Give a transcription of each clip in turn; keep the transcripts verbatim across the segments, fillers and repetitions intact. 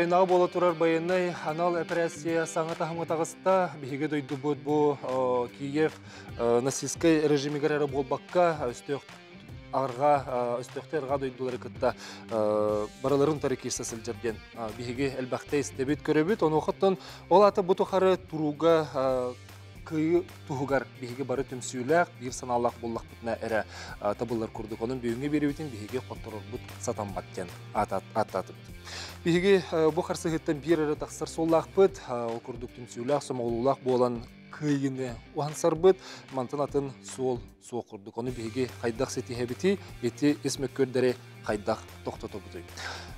Украйнаға бола тұрар байынай анал операция саңа тағымы тағысыта бейге дойды бұд бұ Киев насискай режимігер әрі болбаққа өстөқті арға дойдылары күтті бараларын тарики сәсіл жерден бейге әлбәқті істебет көребет. Оны ұқыттың ол аты бұтықары тұруға күйі тұғығар бейге бары түмсейләқ бейге саналақ боллақ бұтына әрі табылар күрдік. Оның бейінге береуетін бейге қоттырыр бұт сатан баттен ататыпты. Бейге бұ қарсы ғыттан бір әрі тақсыр соллақ бұт, ол күрдік түмсейләқ, сомағылулақ болан күйіне оғансар бұт, мантын атын сол соқ күрдік. Оны бейге қайдақ сеті әбіті, еті есмек көрдері қайдақ тоқтаты бұты.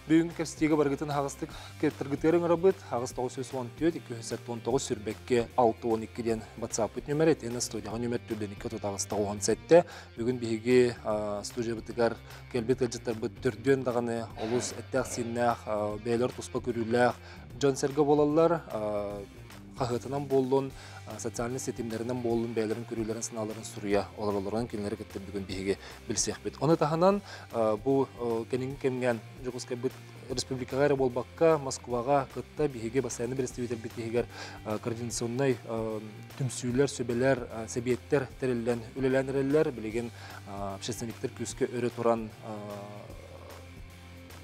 Бүйінгі кәпістегі барғытын ағыстық кеттіргітерің арабыт, ағыс тоғыз жүз он төрт, екі жүз он тоғыз сүрбекке алты он екіден батсап өт нөмер ет, әні студияға нөмер түрден екі тұт ағысты оған сәтті. Бүгін бейге студия бұтығар кәлбет әлжеттер бұт түрден дағаны олыс әттәқ сеннәқ, бәйлер тұспа көрілләқ, жан сәргі болалар, қағытынан болуын, социалын сетімдерінен болуын, бәйлерін көрілерін, сыналарын сұруя оларыларынан келінері кетті бүгін бейге білсек бет. Оны тағынан бұл кәнің кәмген жүгіз кәбіт республикаға әрі болбаққа, Москваға қытта бейге басайны бірістеуетер беттегер координационнай түмсейлер, сөбелер, сәбиеттер тәрелден үлеләнірелер, білеген пшесенліктер көзге өрі тұран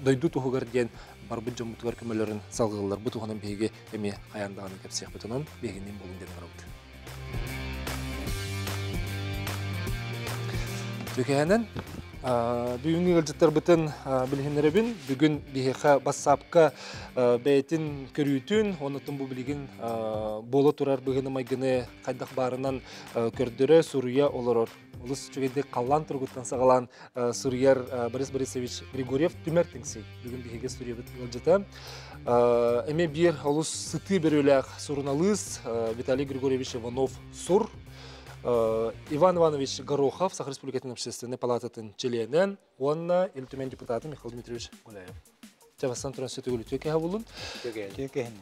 дойду тұғығар ден барбы жамутығар көмелерін салғығылар. Бұ тұғынан бейге әме қаяндағаны кәпсек бұтынан бейгенен болын ден ғарауды. Төкәнен, бүйінгі ғылжеттер бұтын білгенері бін, бүгін бейхе бассапқа бәйтін көрійтін, оныттың бұл білген болы тұрар бұғыны майгіні қайдақ барынан көрдірі сұруя олар ор. Улыс чөгенде қалан тұрғыттан сағалан Сурьяр Борис Борисович Григорьев түмәртіңсей. Бүгін бейге Сурья бітіңіл жата. Әме бір ұлыс сұты бір өләқ Сурналыз Виталий Григорьевич Иванов Сур. Иван Иванович Горохов, Сахар Республикатының общественной палататын челенен, онына елтүмен депутаты Михаил Дмитриевич Гуляев. Чавасан тұран сөті өлі төке ғавулын. Төке ғавулын.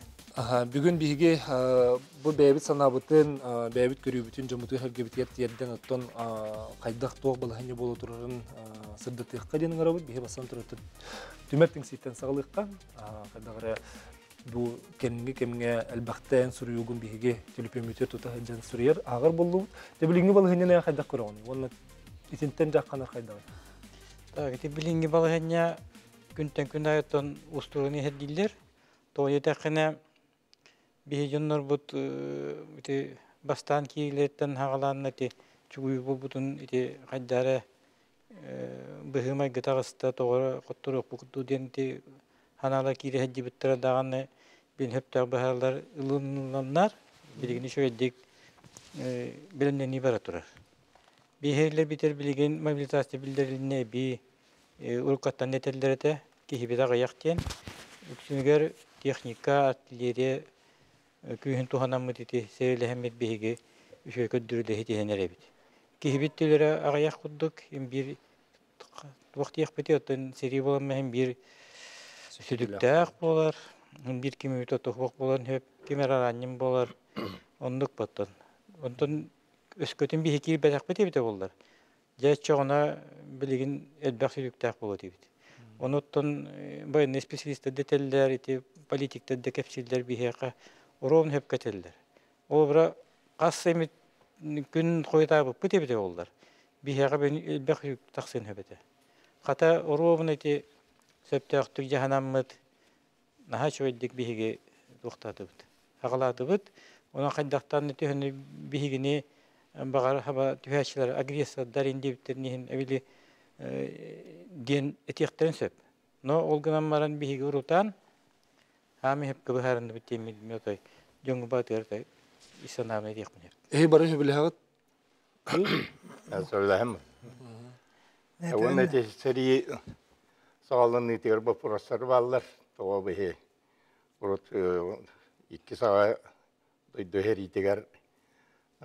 Бүгін бейге бұл бәйбіт санабытын, бәйбіт көрібітін, жұмытығы әргебітер тиерден ұттан қайдақ тоқ балғаны болу тұрарын сырдатыққа денің арабыт, бейге басан тұратын түмәрттің сейттен сағалыққа, қайдағыры бұл кәмінге-кәмінге әлбәқтәйін сүрігін бейге телепеметер тұтақ әдден сүрер ағыр болу. Тебіліңгі балғанын қайдақ көріғын, оны етінттен жаққанар қайдағыр? Тебіліңгі балғанын күнттен-күн айыттан ұстырығын ехедгелдер. Тоғын етәқіне Бейденнор бут бастан киелеттен хағаланна те чугуй бутун те қаддары быхымай гытағыста тоғыры құттырық бұқыту ден те ханала киелі хәдді біттірі дағаны бен хөптағы бұхарлар ұлынланнар білігіні шөгеддік білімден ибара тұрар. Бейхерлер бітер білген мобилизация білдеріліне бей ұлқаттан нетерлерді кехебедағы яқтен үксінігер техника артилерия Köyün tuhanamı dedi, seyirli hemmet beyge şöyle ködürüle hediyeler ebit. Kihbitlere ağayak kudduk, hem bir vakti yakbeti otan seri bulanma hem bir sütükte ak bolar, hem bir kimi ütotuf bak bolan hep kimera annem bolar, onluk battan. Ondan öskütün bir hekil bedakbeti bite bolar. Cez çoğuna bilgin elbak sütükte ak bolat ebit. Ondan bayan espesyaliste detaylar eti, politikte de kefsiller biheka. Oron hep katildir. O bura kasemi gün koytabı püte püte oldular. Bihaga ben elbette taksin hebete. Hatta oron eti söpte aktu cehennemet nahaç öldük bihige doktadı bud. Hagaladı bud. Ona kaddaktan eti hani bihigini bağır hava tühçeler agresya darindi biter nihin evli din etiyekten söp. No olgunan maran bihige urutan. Hami hep kabaharın bittiyim diyorlar. Jungu batırlar. İşte namı diye yapmıyor. Hey barış bile havat. Azallah mı? Evin içi seri sağlığın niteler bu prosesler varlar. Tabii ki burut iki saat doyduher itigar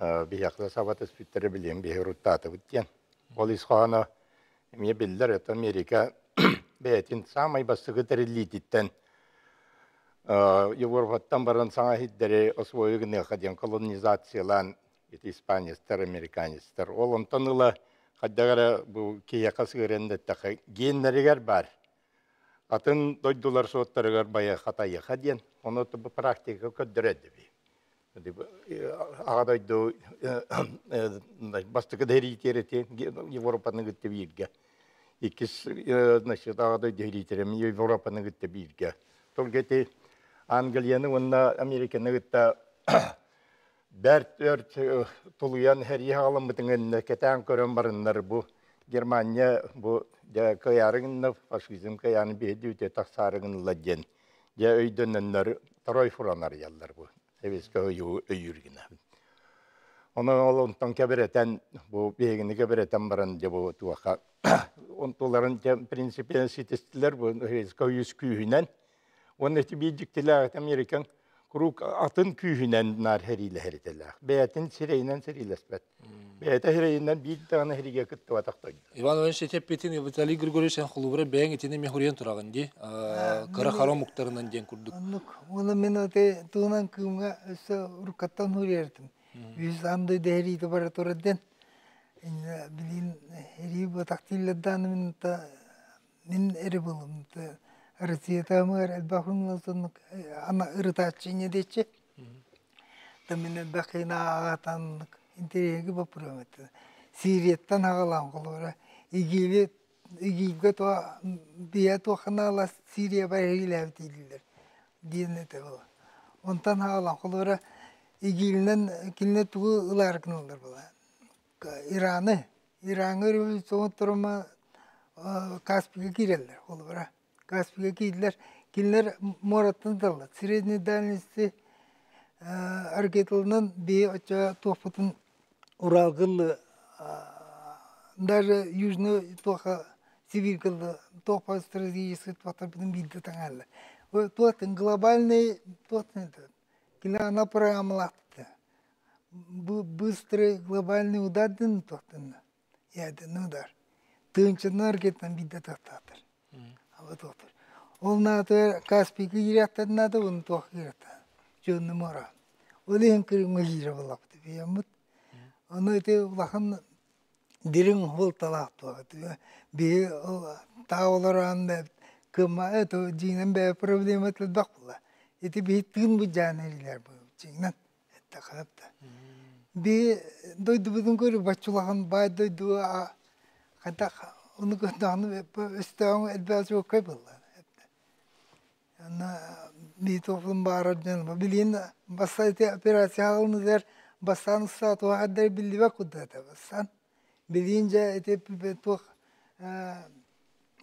bir yaklaşık saat espitler bileyim bir rutatı bittiyen. Polis kahana mi bildiler et Amerika beyetin samay bastıkları liditten. Европаттан баран саңахиддері освоюгіне қаден колонизациялан испанистер, американистер. Олым тонылы қаддағары бұл кейеқасы ғырендеттіқі геннерігер бар. Atın doydular soğutlarıgar bayağı hataya hadiyen, onu bu praktika ködüreddi. Ağadaydı, bastıkı deriytereti, Evropa'nın gitti bir ilge. İkiz, ağadaydı deriyteremi, Evropa'nın gitti bir ilge. Tolgeti, Angliya'nın, onunla Amerika'nın gitti, dert ört tuluyan her iyi halımıdığının keten körün barınlar bu. Germanya bu kıyarınla faşizm kıyanı bir hediye taksarınla den. Ya öydünenler, taroy furanlar yallar bu. Sevizke öyürgüne. Onun ondan kebereten, bu beyegini kebereten barınca bu tuvaqa. Onların prinsipiyel sitestiler bu, sevizke öyüz küyünen. Onun eti birciktila Amerikan kuruk atın küyünen nar heriyle heritelak. Beyetin sireyle sirelesbet. Beyete hireyinden bir tane heriye kıttı vataktaydı. İvan önce tepetin Vitali Grigoryevich'in kulübüre beyen etini mihuriyen turağın diye. Kara kara muhtarından diyen kurduk. Onu menote tuğunan kığımga rukattan huriyerdim. Yüz andı deheri itibaratör edin. Bilin heriye vataktayla dağını minutta min eri bulum. Rıziyata mı var, elbağımla sonluk ana ırıtaççıya deçe. Tamin elbağına ağatanlık, interiyeki bapırıyorum etti. Siriyetten ağalan kılıyor. İgili, İgilge toğa, diye toğana ala Siriye bayriyle evdeydiler. Diyene de bula. Ondan ağalan kılıyor. İgilinden, kiline tuğu ılarıkın olur bula. İran'ı, İran'ı revizyon turuma Kaspik'e girerler kılıyor. Kaspik'e giydiler, killer moratını dağlar. Sredni dağlınızı arketliğinden bir açığa tohputun Uralgılı, darı Yüzünü tohpa, Sibirgılı, tohpa stratejisi tohtarpının bildi tanarlar. Tohtun globalini tohtun edin. Killer ana programlattı. Bu bıstre globalini udadın tohtun. Yadın udar. Tığınçının arketliğinden bildi tohtatır. Onlar da Kaspik'e girerken de onu toğa girerken. Çoğunluğum oran. Olayın kırımı girerken olaktı. Onu da ulağın derin hol talaktı olaktı. Bir tağlar anında kıma et o cihnen bir problem etli baktılar. Eti bir tığın bu caneriler bu cihnen ette kalıptı. Bir doydu bizim görü başçılağın bay doydu ağa. Hatta onu göndağını üstağını elbazı okuyabilirler. Bir toplum bağıracağını bilin, basaydı operasyon halını der, basanı saat o kadar bildi ve kudrete basan. Bilince etep toq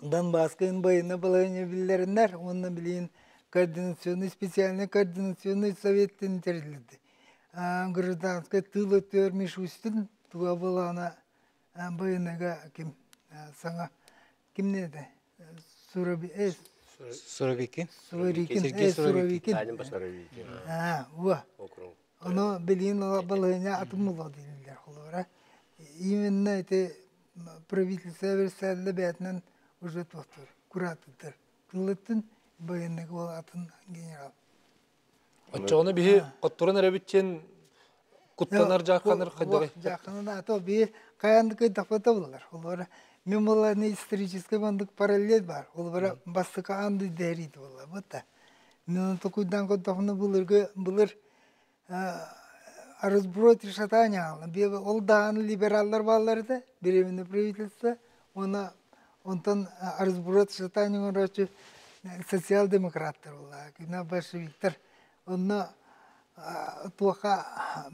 Donbask'ın bayını bulayını bilirler, onu bilin koordinasyonu, spesiyalini koordinasyonu Sovet'ten terildi. Grıdanskı tığlı törmüş üstün, tuğa bulağına bayına kim? Sana kim neydi? Surabi, Suravikin. Suravikin. Sergey Suravikin. Ha, bu. Onu bilin olabalığına atımlı değiller olarak. İminna ete pravitelsev verselli beyatından ücret otur, kuratıdır. Kıllıttın, bayındaki ol atın general. Açığını bir kutturun erebitçen kutlanar, caklanır, kadar. Caklanır, ato bir kayandıkı dafata bulurlar olarak. Мен была не историческая банк параллель бар. Ол бара бастыка анды дәрит бола. Бата. Мен токудан котофны булырга булыр арызброт решатаняны. Бе ол даан либералдар балларды, беремне правительство, она онтан арызброт решатаняны рачы социал-демократтар бола. Кина большевиктер. Онна тоха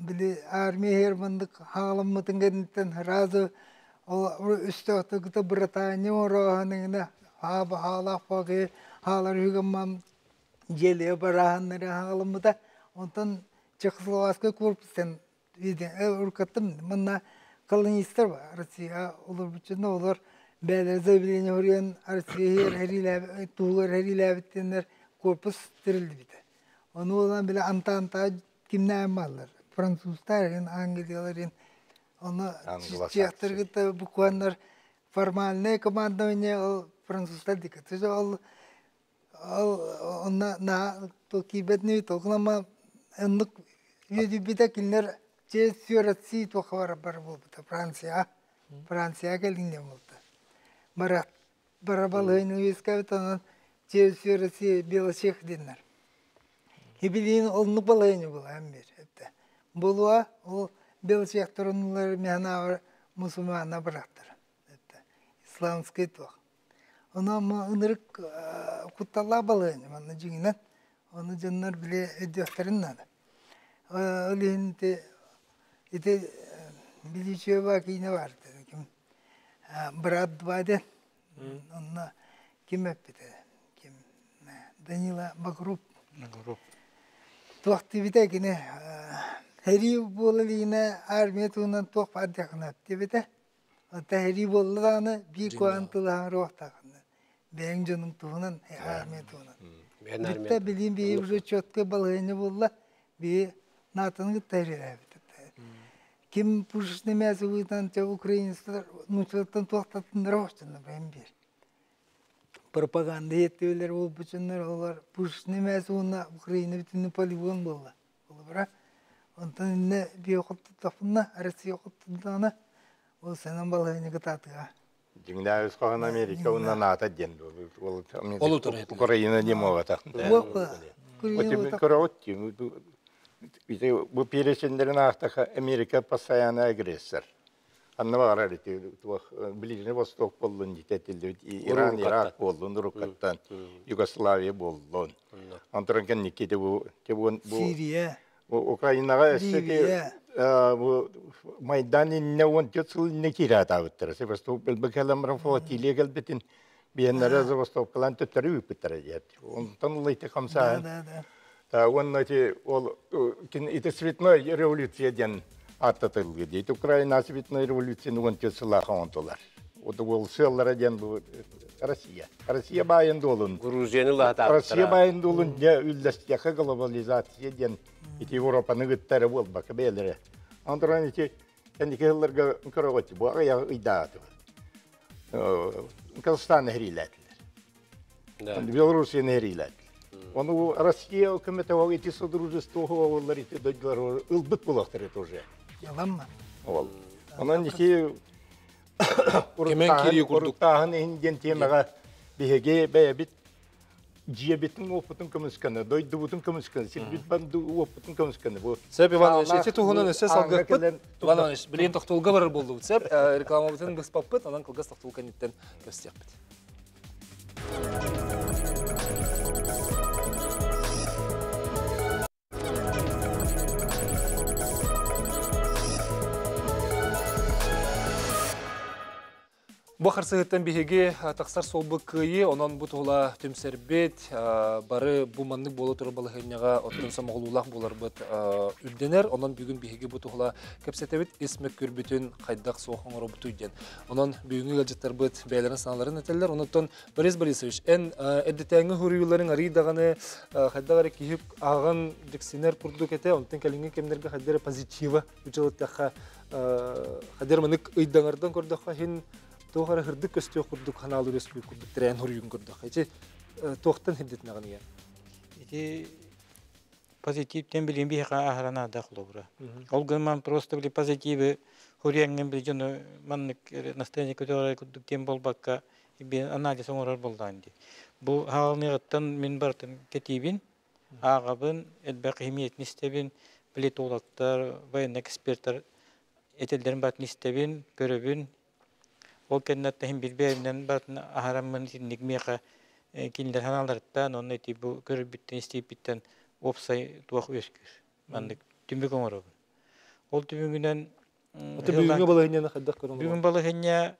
биле армия германдык халыммытын генттен разы Üstelik Britanya orağının hala fakir, hala hükümam geliyor, barahanları halımı da ondan Çekoslovakya korpusundan ürkattım. Bana kolonistler var, Rusya olur, bütün olur. Belirze bileni oraya Rusya'yı heriyle, tuğlar heriyle bittiğinler korpus dirildi bir de. Onu olan bile Antanta kimden mallar? Fransızların, Angliyaların. Onlar çiçeklerinde bu konular formal ne komandovanya Fransızlar dikkat ediyor. Al al onlar na takip etmiyor. Toplama enlik yedi bir takiller çeşitli tuhaflar beraber Fransa Fransa gelindi mi oldu? Barat beraberliğini iskabet olan Çevsüresi bilaşık dinler. Hepiliğin olunu balayını bul. Buluğa o bilaşık torunları mehana musulmana bıraktır. İslamski tuğ. Ona mağınırık kutallah balayını. Onu canlar bile ediyorların adı. Öyleyim de bilişiyor vakiyine vardı. Brad Baden. Onunla kim hep dedi. Danila Bakrup. Bakrup. Tuhti bide ki ne? Heri bolluyna armiyatuna tuh padakna bide. Hatta heri bollana bir kuantla rohta kandı. Bengcanın tuhunan armiyatuna. Bitta bildiğim bir ucu çöktü balayını bolla bir natınlık tercih Kim puşun demesi uydan çav Ukraynistler nüçletten tuhtatın rohtanı ben bir. Propaganda yetkilileri olup bütünler olar. Puşun demesi ona Ukrayna bütünü poligon bolla. Olabıra. Ondan ne bir okuttu tapınla, arası okuttu dana. O senin balayını kıtatığa. Dünyadaki kalan Amerika ondan ata dendi. Ukrayna demovata. Ukrayna bu perişinlerin artık Amerika pasayana agresör. Anne var artık, biliyorsun Vostok bolun diktatörlüğü, İran, Irak bolun, Rusya'dan, Yugoslavya bolun. Antarken nikide bu, bu, Suriye, Ukrayna'ya işte bu Maydan'ın ne on diyorsun nikira tavutları. Vostok bel bakalım rafatiyle gelbetin bir naraza Vostok kalan tutarıyor pıtarıyor. Ondan dolayı tekhamsa. Onun için o İtesvetnay revolüsyeden atlatıldı diye. Ukrayna İtesvetnay revolüsyonu önce silahlandılar. O da Volsyalara diye bu Rusya. Rusya bayan dolun. Gruzyanı lahat. Rusya bayan dolun diye ülkeye globalizasyon diye. İti Avrupa'nın gitteri oldu bak belirli. Ondan için kendi kişilerle karagoti bu aya iddiatı. Kazakistan heriletler. Belarusya heriletler. Onu Rusya hükümeti var, eti sodrajıstoğu oğulları eti dödüler, ılbıt bulaktırı toje. Yalan mı? Oğul. Onun için Uruktağ'ın indiğin temaya bihege baya bit, ciyebetin oputun kamışkanı, doydubutun kamışkanı, silbitbandu oputun kamışkanı. Sebebi var, işte tuğunun işte salgıt pıt, var, bilen tahtulga var buldu. Sebebi reklamabıtın bıspap pıt, ondan kılgaz tahtulga nitten gösterip pıt. Bu xırsıhtan bihege taksar solbu kıyı onun bu tola tüm serbet barı bu manlık bolu turbalıhınyaga otun samogulullah bular bit üldener onun bugün bihege bu tola kapsetebit ismek kürbütün qaydak soğun robutu diyen onun bugün gadjetler bit beylerin sanların eteller onutun biriz birisiş en editenge huruyuların aridagane qaydagare kihip ağan diksiner purdukete onutun kalinge kemnerge qaydere pozitiva uçalıtqa qader manik ıydangardan kordaqa hin Doğru hırdık gösteriyor kurduk kanalı resmi kurduk tren huruyun kurduk. İşte tohtan hiddet ne ganiye? İşte pozitif tembilim bir hikaye ahrana dahil olur. Olgunman prosta bile pozitif huriyengin bile canı manlık nasteni kutuları kurduk tembol bakka bir analiz onurar buldandı. Bu halini attan minbartan ketibin, ağabın elbakihmiyet nistebin bile tolaktar ve ekspertler etellerin bat nistebin görevin O kendinden birbirinden batın ahramın nikmiyaka kinder hanallardan onun eti bu körbütten istibitten opsay tuğ öskür. Mandık tümü komarov. Ol tümünden tümü balahınyanı kaddak korum. Tümü balahınya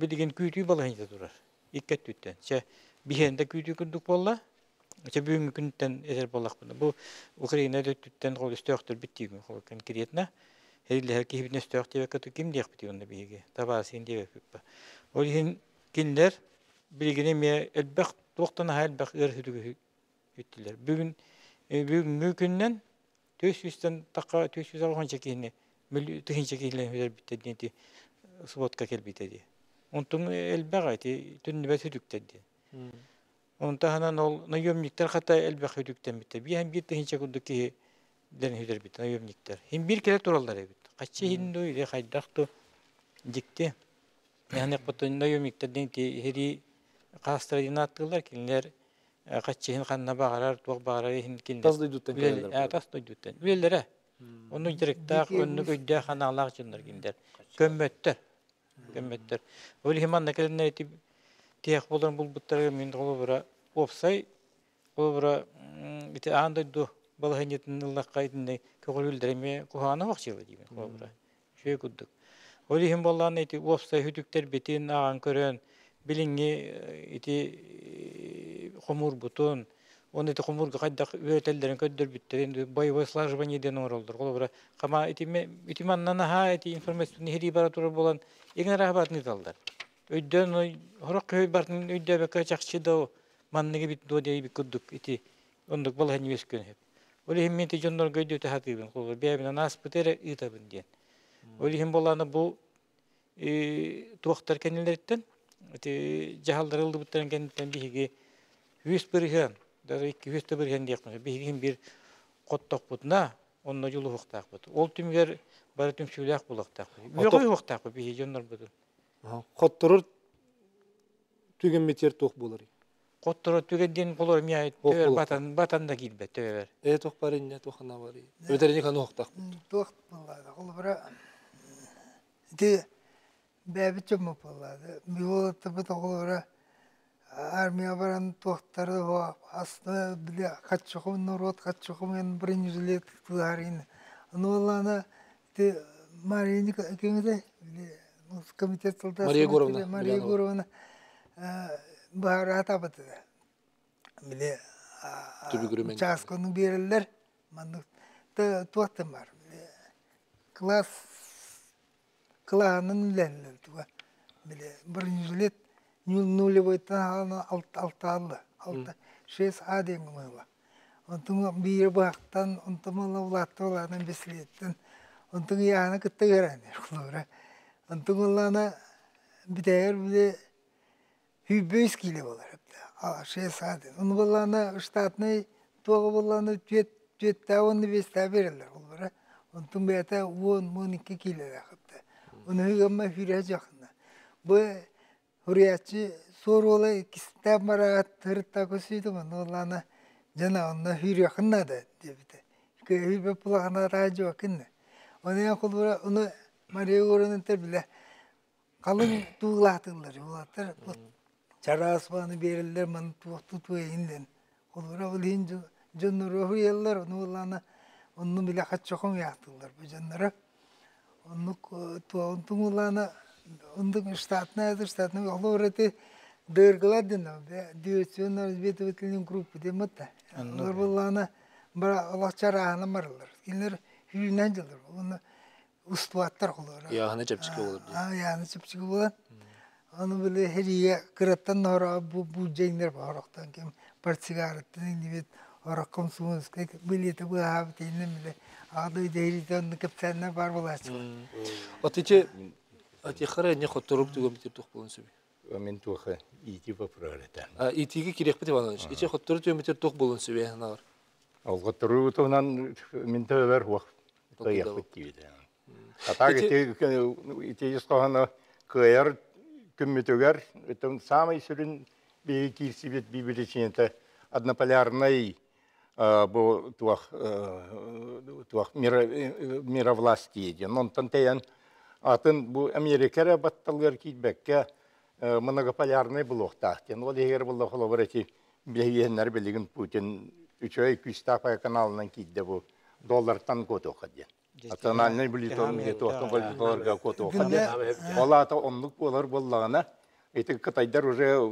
bildiğin kütü balahınca durar. İkket tütten. Çe bihende kütü kurduk bolla. Çe büyün günden ezer bollak bunda. Bu Ukrayna'da tütten gol istöktür bittiğim halkın kiriyetne. Herli herki hepine stört diye katı kim diye yapıyor onda bilgi. Tabasin diye yapıyor. O yüzden kinder bilgini mi elbek doktan halbek erhüdü ettiler. Bugün bugün mümkünden beş yüzden takar beş yüz alhan çekini, milyon çekini birer bitti diye sabot kakel bitti diye. Onun elbek eti tünne bethüdük dedi. Onun tahana nol nayomnikler hatta elbek hüdükten bitti. Bir hem bir tehince kudaki den hüder bit ayımnikler. Hem bir kere torallar bit. Kaççı hindu ile kaydaktı dikti. Yani patın ayımnikler den heri Kastradinat kıllar kinler kaççehin kanına bağırar, tuğ bağırar kinler. Taslı dütten kinler. Taslı dütten. Üyelere. Onu direktak, önünü gödde kanağlar çınlar kinler. Gömmettir. Gömmettir. Öyle hemen ne kadar neydi? Tiyek bulan bulbutları min kolu bura opsay. Kolu bura iti andı du. Balahaniyetin Allah kaydını kökülüldürmeye kuhana vakçıyla diyeyim. Kolu bura. Şöyle kudduk. Öyle hemen Allah'ın iti opsay hüdükler betin ağan körün. Bilingi iti kumur butun, onu iti kumur kaddak öğretelerin ködür bittirin, bay bayslar jıban yediğine uğraldır. Kolu bura, kama iti, iti mannana ha iti informasyon heri baraturu bolan, egin rahbatını itallar. Öydön, horak köy barının öyde ve kaçakçı da o, mannıge bitti o diye bir kudduk iti, onduk balahani veskön hep. Öyle hem iti jonlar göydü öte hatibin, kolu bura, beyabine nasip etere ıtabın diyen. Öyle hem bolanı bu, tuaktar kendilerden, Cahallarıldı butların kendinden birhigi yüz birhiyan, daha iki yüz de birhiyan diyekmiş. Birhigin bir kottak butuna, onunla yolu huktak butu. Ol tümler bari tüm sülak bulaktak butu. Yok huktak butu, birhigi onlar butu. Kotturur tügen meter tok bular. Kotturur tügen din bulur miyayet, töver batan, batan da gilbe, töver. E tok bari ne tokana bari? Öterini kanı huktak butu. Tok bular, ol bura, de... Bebe çömü paladı. Miyol tabi tağlara armiya varan tohtarı var. Aslında bile kaççıkım narod kaççıkım en birinci zilet tutarın. Anolana te Maria kimde? Komite sultan. Maria Gorovna. Maria Gorovna. Baharat abadı. Bile. Çağız konu birler. Mandık. Te tohtım var. Klas. Kılahanın ilerleri var. Birinci zilet nülüvaytan altı allı. Şeş aden kumuyla. Ondan bir baktan, ondan ulattı olanın besleyetten. Ondan yağına kıttı görenler. Ondan olana bir değer bile hübböz geliyor olarak. Şeş aden. Onun olana ıştatını, doğu olana tüette on üniversite verirler. Ondan beyata on on iki geliyor. Onu hükümme hürriyacağına. Bu hürriyatçı soru olay kistem marağı tırıtta kösüydü mü? Onlarına cana onunla hürriyakınla da dedi. Hürriyatçı pulağına rağacı bakınla. Onun yan kulbura onu Maria Gorun'un bile kalın tuğlahtırlar. Çara asmanı verirler, manı tuğtutuya indin. Kulbura olayın canları hürriyatlar. Onlarına onu bile kaçakım yahtırlar bu canları. Onluk tuğuntum olana, onluk ştatına yazır, ştatına yolu orada dırgıladına, diyosyonlar özbetvetilinin grubu demotta. Onlar olana, Allahça rahana marılır. Onlar hüyünenciler, onu ustuatlar olur. Yağını çöpçük olur. Yağını çöpçük olur. Onu böyle her iyi kırattan hara, bu cengiler var. Haraktan kim, partigarattan indivet, harakam suğunuz. Bileti bu haftayla bile. Ağday değerliğinde kaptanına var bulaştık. Atıcı, atıcı ne kutturup tuğum bitir tuğuk bulun sebi? Amin tuğuk, iti vapurlar etten. İtiki kirek biti valanış. İçe kutturup tuğum bitir tuğuk bulun sebi. Al kutturup tuğunan min tövber huak. Dayak bitti. Atak iti iskoğana kıyar, kümmütüger. Ötüm samay sürün bir kirsibet bir bileşinete adnapolярnay. Bu tuğak miravlastiydi. Ondan teyen atın bu Amerika'ya battalgar kitbekke monopolarını buluktahtın. O diğer buluk olabileti bilgiyenler bilgin Putin üç ay iki yüz tapaya kanalından kitde bu dolardan kotu kadın. Atanalını bilgiyenler tuğaktan dolarga kotu kadın. Ola da onluk dolar bollağına etik Kıtay'da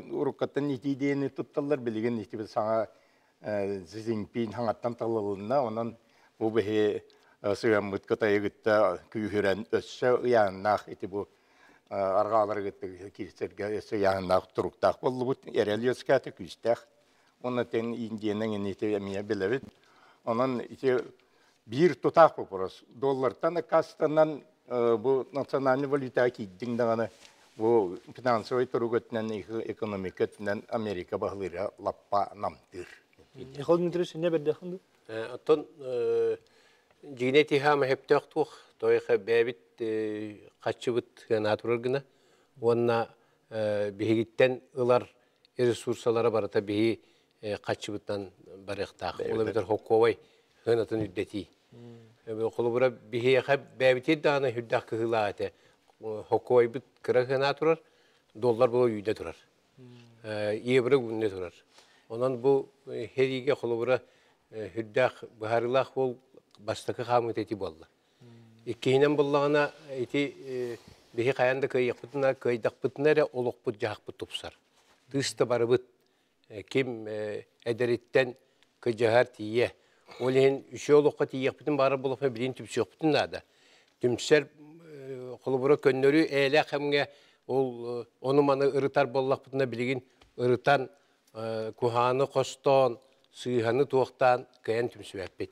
urukatın itidiyeni tuttallar bilgin ihtibil sana Xi Jinping hangattan talılığına onun bu behi sığamıt Kıtay'a gitti köyüren össe uyanınak eti bu argalar gitti kirserge össe uyanınak turuktağ bollu bu erel yöskatı küstağ onun ten indiyenin eneti emiye bilebit onun eti bir tutağ bu burası dollardan kastandan bu nasyonalni valyuta kiddin dağını bu finansoy turugötnen ekonomiketnen Amerika bağlıra lappa namdır. Ekolun interesi ne berde hangi? Atın cinetiha mehptak tuh, toyka bebit kaçıbıt natural gına, vana bihitten ılar resursalara bara tabii kaçıbıttan barıktak. Ola bitir hokkavay hınatın üddeti. Ola bura bihiye bevti dağına hüddak kıhılağıte. Hokkavay bit kırak hına turar, dolar bula yüde turar. İyi bura günde turar. Ondan bu herige ola bura hüddak baharılak ol bastakı hamit eti bolla. İkihinen bollağına eti bihi kayanda kıyakbıtına kıyakbıtına olukbıt cahakbıt topsar. Dışta barıbıt. Kim ederitten kıcahar tiye. Olihin üçü olukka tiyakbıtın barı bulakma bilin tüpsü yokbıtın da da. Tümser kulubura könlörü eylek hemge onu manı ırıtar bollakbıtına bilgin ırıtan kuhanı kostan, sıyhanı tuğaktan kayan tümsü vehbet.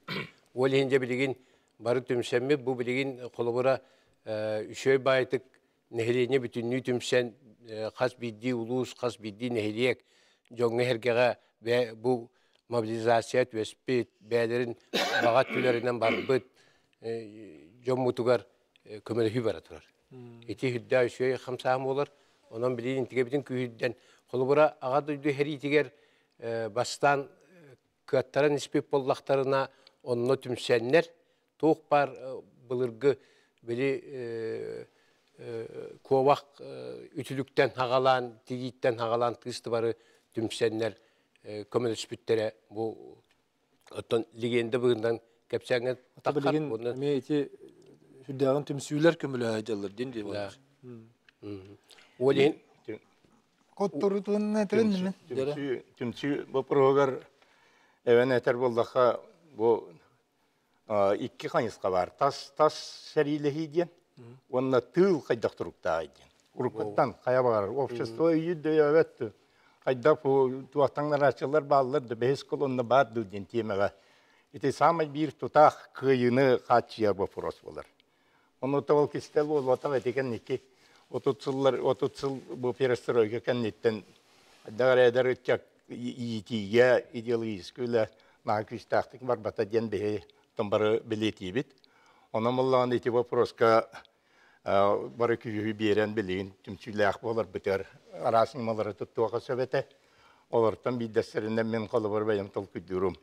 Olihince bilgin barı tümsenmi bu bilgin kulubura üçü baytık nehliyene bütünlüğü tümsen kas bildiği ulus, kas bildiği nehliyek. Jonga hergege ve bu mobilizasyon ve spit beylerin bagat tülerinden barbıt jom mutugar kömele hübaratular. Eti hüdda şöyle hamsaham olur. Onun bilin integebitin kühüdden kolubura ağadı her itiger bastan kattaran ispip bollaktarına onunla tümsenler toğuk bar bılırgı beli kovak ütülükten hagalan, tigitten hagalan tığıstı barı tümsenler komünist spüttere bu oton ligende bugünden kapsangan takkar bunun meyeti hüdağın tümsüler kömülü ajalır dindi var. Olin kotturutun netrinde tümsü tümsü bu progar even eter boldaqa bu iki kanıska var. Tas tas seriyle hidyen onunla tığıl kaydaq turukta idyen. Uruktan kaya bağar. Ofşesto yüde yavetti. Ayda bu tuğtanlar açılır bağlardı, beş kolonda bağdı dintiyeme. İşte samay bir tutak kıyını kaçıya bu foros olur. Onu da ki stel ol vata vetiken iki otuzlar otuzlar bu perestroika kanitten dar eder uçak itiye ideolojik öyle nakıştaktik var batadiyen behe tambarı biletibit. Ona mallan iti bu foroska barıküyü biren bilin tümçüler olur biter. Arasınmaları tuttuğa söbete olurtan bir destirinden men kalıbır bayım tolkü durum.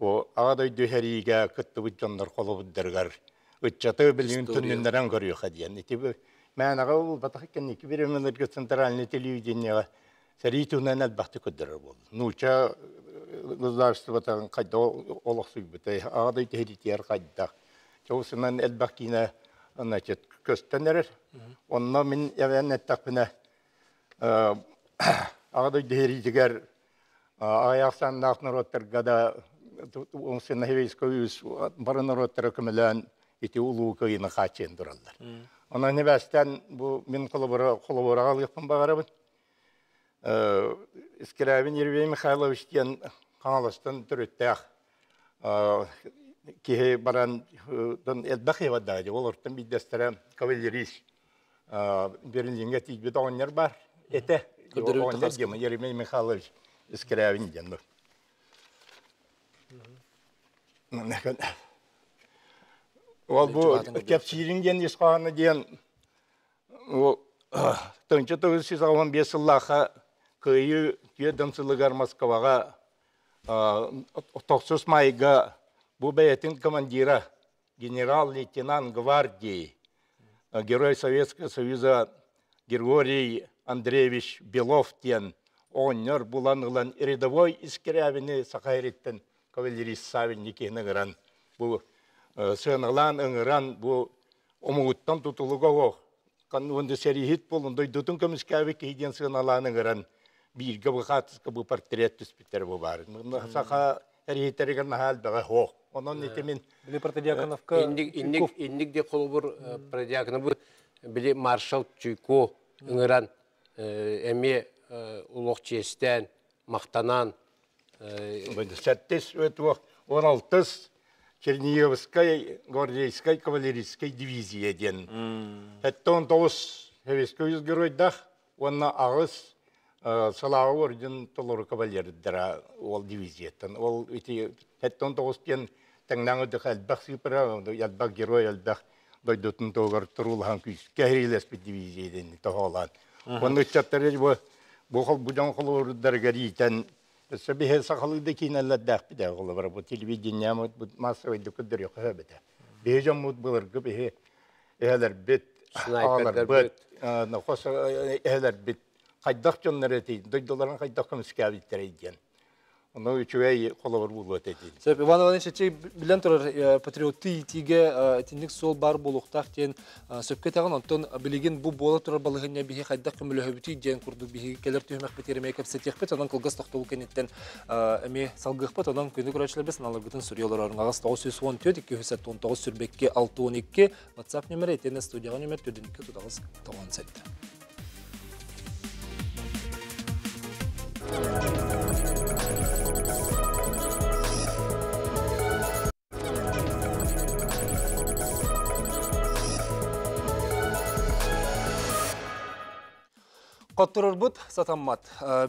O ağaday düheriğe kıttı bütcanlar kalıbı dergar. Ütçatı bilin tününlerden görüyor hadiyen. Netibi mənağı ol batakken iki birimler götsentralini televizyonlara seri tünen elbahtı kıdırır bol. Nuça kızlarsı batağın kayda olaksuy bete. Ağaday düheriyar kayda. Çoğusundan elbahtine anacet köstenler. Onunla min evvel ettakbine ağda deridiger ayaksan naknorotter gada onsen heviskoyus barnorotter kemelen iti ulu kayına kaçen durallar. Ona nebastan bu min kolabora kolaboral yapın bagarabın. Eee Skravin Yervey Mikhailovich diyen kanalıstan türüttük. Eee ki barandan elbahi vadadi olurtun bir destere kavalyeris. Eee Berlin'e tig bir donlar var. Ete, onlar diyeyim, Yervey Mikhailovich Skravin diyenler. Bu kapsirin diyen, İskanı diyen, o bin dokuz yüz on beş yılında köyü yedimsılıgar Moskva'ya, Toksuz Mayı'ya, bu beyetin komandiri, general-leytenant Gvardiyi, Geroy Sovyetskого Союза Григорий Андреевич Белов diyen onur bulanılan Eredovoy İskravini Sakayret'ten kavaleriz savinlikini ıran bu sığınılan ıran bu umuttan tutuluğa o kanunda serihit bulundu dutun komiskavi keyden sığınılan ıran bir gıbıqatıskı bu portret tüspitleri bu var. Saka erihiterigen hal bığa o. Onun netimin Pradiakonovka indik de kolubur Pradiakonovur bile Marshal Çuykov ıran emi ulukçesten maktanan on altı Cherniyevskaya Gvardeyskaya Kavaleriskaya diviziya diyen. Hatta on dokuz Heviskoyuz Geroydak onna ağız Salağı Ordin Tolor Kavalerdara ol diviziyetten. Ol iti hatta on dokuz diyen Tangnağıda Elbaq Sipra Elbaq Geroy Elbaq Doydutun Togar Turulhan Küyüs Kehrilespit diviziya diyen. Onun çatları bu bu hal budan halları dergiriyken sabıhe sahalıdaki inallar dağ bide halları bu televizyon yamut bu masayı dokudurya kahbede beyaz mut bular gibi eğer bit ağlar bit nakos eğer bit kaydak canlareti doyduların kaydak mıskabit tereyken onu üçüye halları bulut edin. Sabıhe bana ne şey bilenler patrioti tige etnik sol bar buluktahken sabıke tagan anton bilgin bu bolatura balığına bihe kaydak mülahbeti diyen kurdu bihe keller tühmek bitirmeye kapsetiyek bit adan kolgas tahtalı kenitten emi salgık bit adan kendi kuracılar besin alırgıtın soruyorlar arın ağız tağusuz on tüydik ki hüset on tağus sürbekki altı on iki WhatsApp numara etene stüdyanın numara tüydik ki tutağız tağan sette. Katırırbut satammat.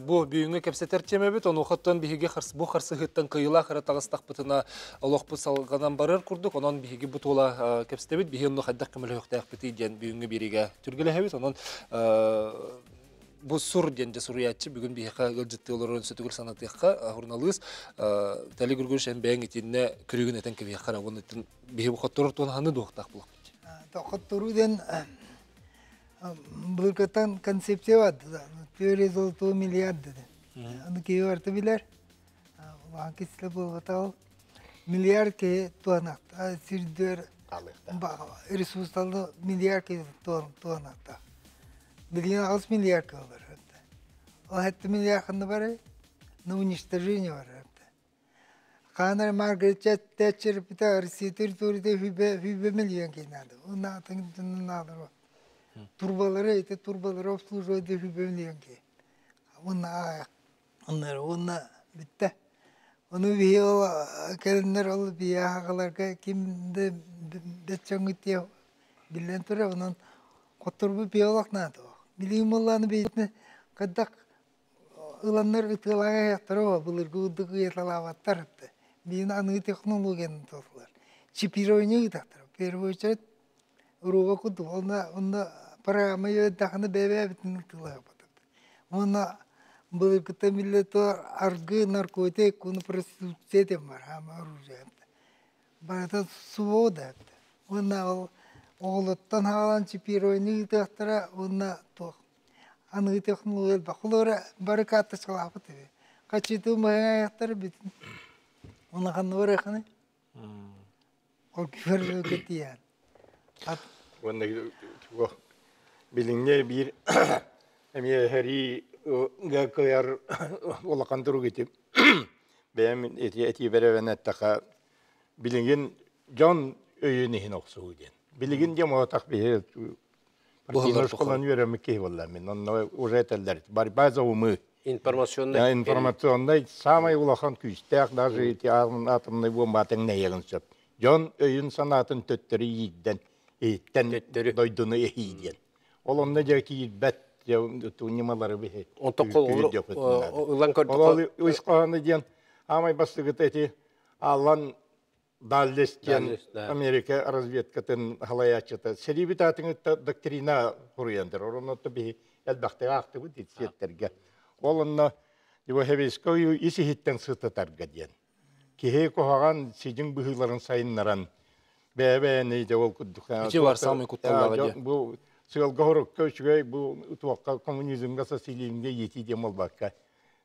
Bu büyüğünü kapseter temebit. Onu hattan bihige bu xarsıhıttan kıyıla xaratağıstak bıtına loqpı salganan barır kurduk. Onun bihige butola kapsetebit. Bihe onu haddaq kümülü yoqtayaq biti diyen büyüğünü birige türgülehebit. Onun bu sur diyen cesuriyatçı. Bugün bihige gölcüttü olur. Sötügül sanatıyakka hurnalıyız. Tali gürgürşen beyan etinne kürügün eten ki bihige xarabon etin. Bihige bu katırırtun hanı doğuqtaq bulaq. Katırırden Bulgatan konsepti var da, teorisi olduğu milyar dedi. Onu ki vardı biler, vakitli Bulgatal milyar ki tuanak, sirdir, resursalı milyar ki tuanak da. Bildiğin az milyar ki olur. O hette milyar kanı var, ne uniştirjeni var. Kanar Margaret Thatcher bir de Rusya'dır, doğru de hübe milyon kinadı. Onun altında alır o. Turbaları ete turbaları obslujoy dökü bölüyen ki. Onlar onunla bitti. Onu bir yol gelinler alıp bir yağalarga kim de betçen gütüye bilen türe onun koturbu bir yolak nadı o. Bileyim olanı beytine kaddak ılanlar ıtılağa yaktara o. Bulur gıdıgı yetalavatlar etti. Beyin anı teknologiyanı tutulur. Çipiroyunu yıtaktır. Pervoçer Ruva kutu, onda onda para mı ya da hani bebe bitmiş oluyor patata. Ona böyle ki temillet o argı narkotik konu prostitute de var, ama rujat. Bana suvoda. Ona o oğluttan halan çipiroyunu dağıttıra, ona toh. Anı teknoloji bakılora barikatı çalaptı. Kaçıtı mı yaptır bitin. Ona kanıvara hani. O küfür kötüyen. Bilinçli bir emiye heri gakayar olakan turu gittim. Benim eti eti beraber nettaka bilinçin can öyle nihin oksuyden. Bilinçin diye muhatak bir partiler kullanıyor mu ki vallahi min onlar ureteller. Bari bazı umur. İnformasyonda. Ya informasyonda samay olakan küçükler dahi eti ağın atımda bu maten ne yalancıp. Can öyle sanatın tötteri yiden. Etten doyduğunu ehiyen. Olan ne diyor ki bet tunimaları bihe. Ontak olur. Olan kardeş. Olan uyuşkanı diyen. Ama bastık eti. Alan dalleşken Amerika razvedkatın halayacıta. Seribi tatın doktrina kuruyandır. Onun da bihe elbette aktı bu diyetlerge. Olan da divaheviskoyu işi hitten sıtıtar gadiyen. Kihe kohan sizin bihların sayınların. Bebe neydi o kutluklar? Hiç var samimi kutluklar. Bu sığalgahoruk köşkü bu utvaka komünizm gazetelerinde yeti demal bakka.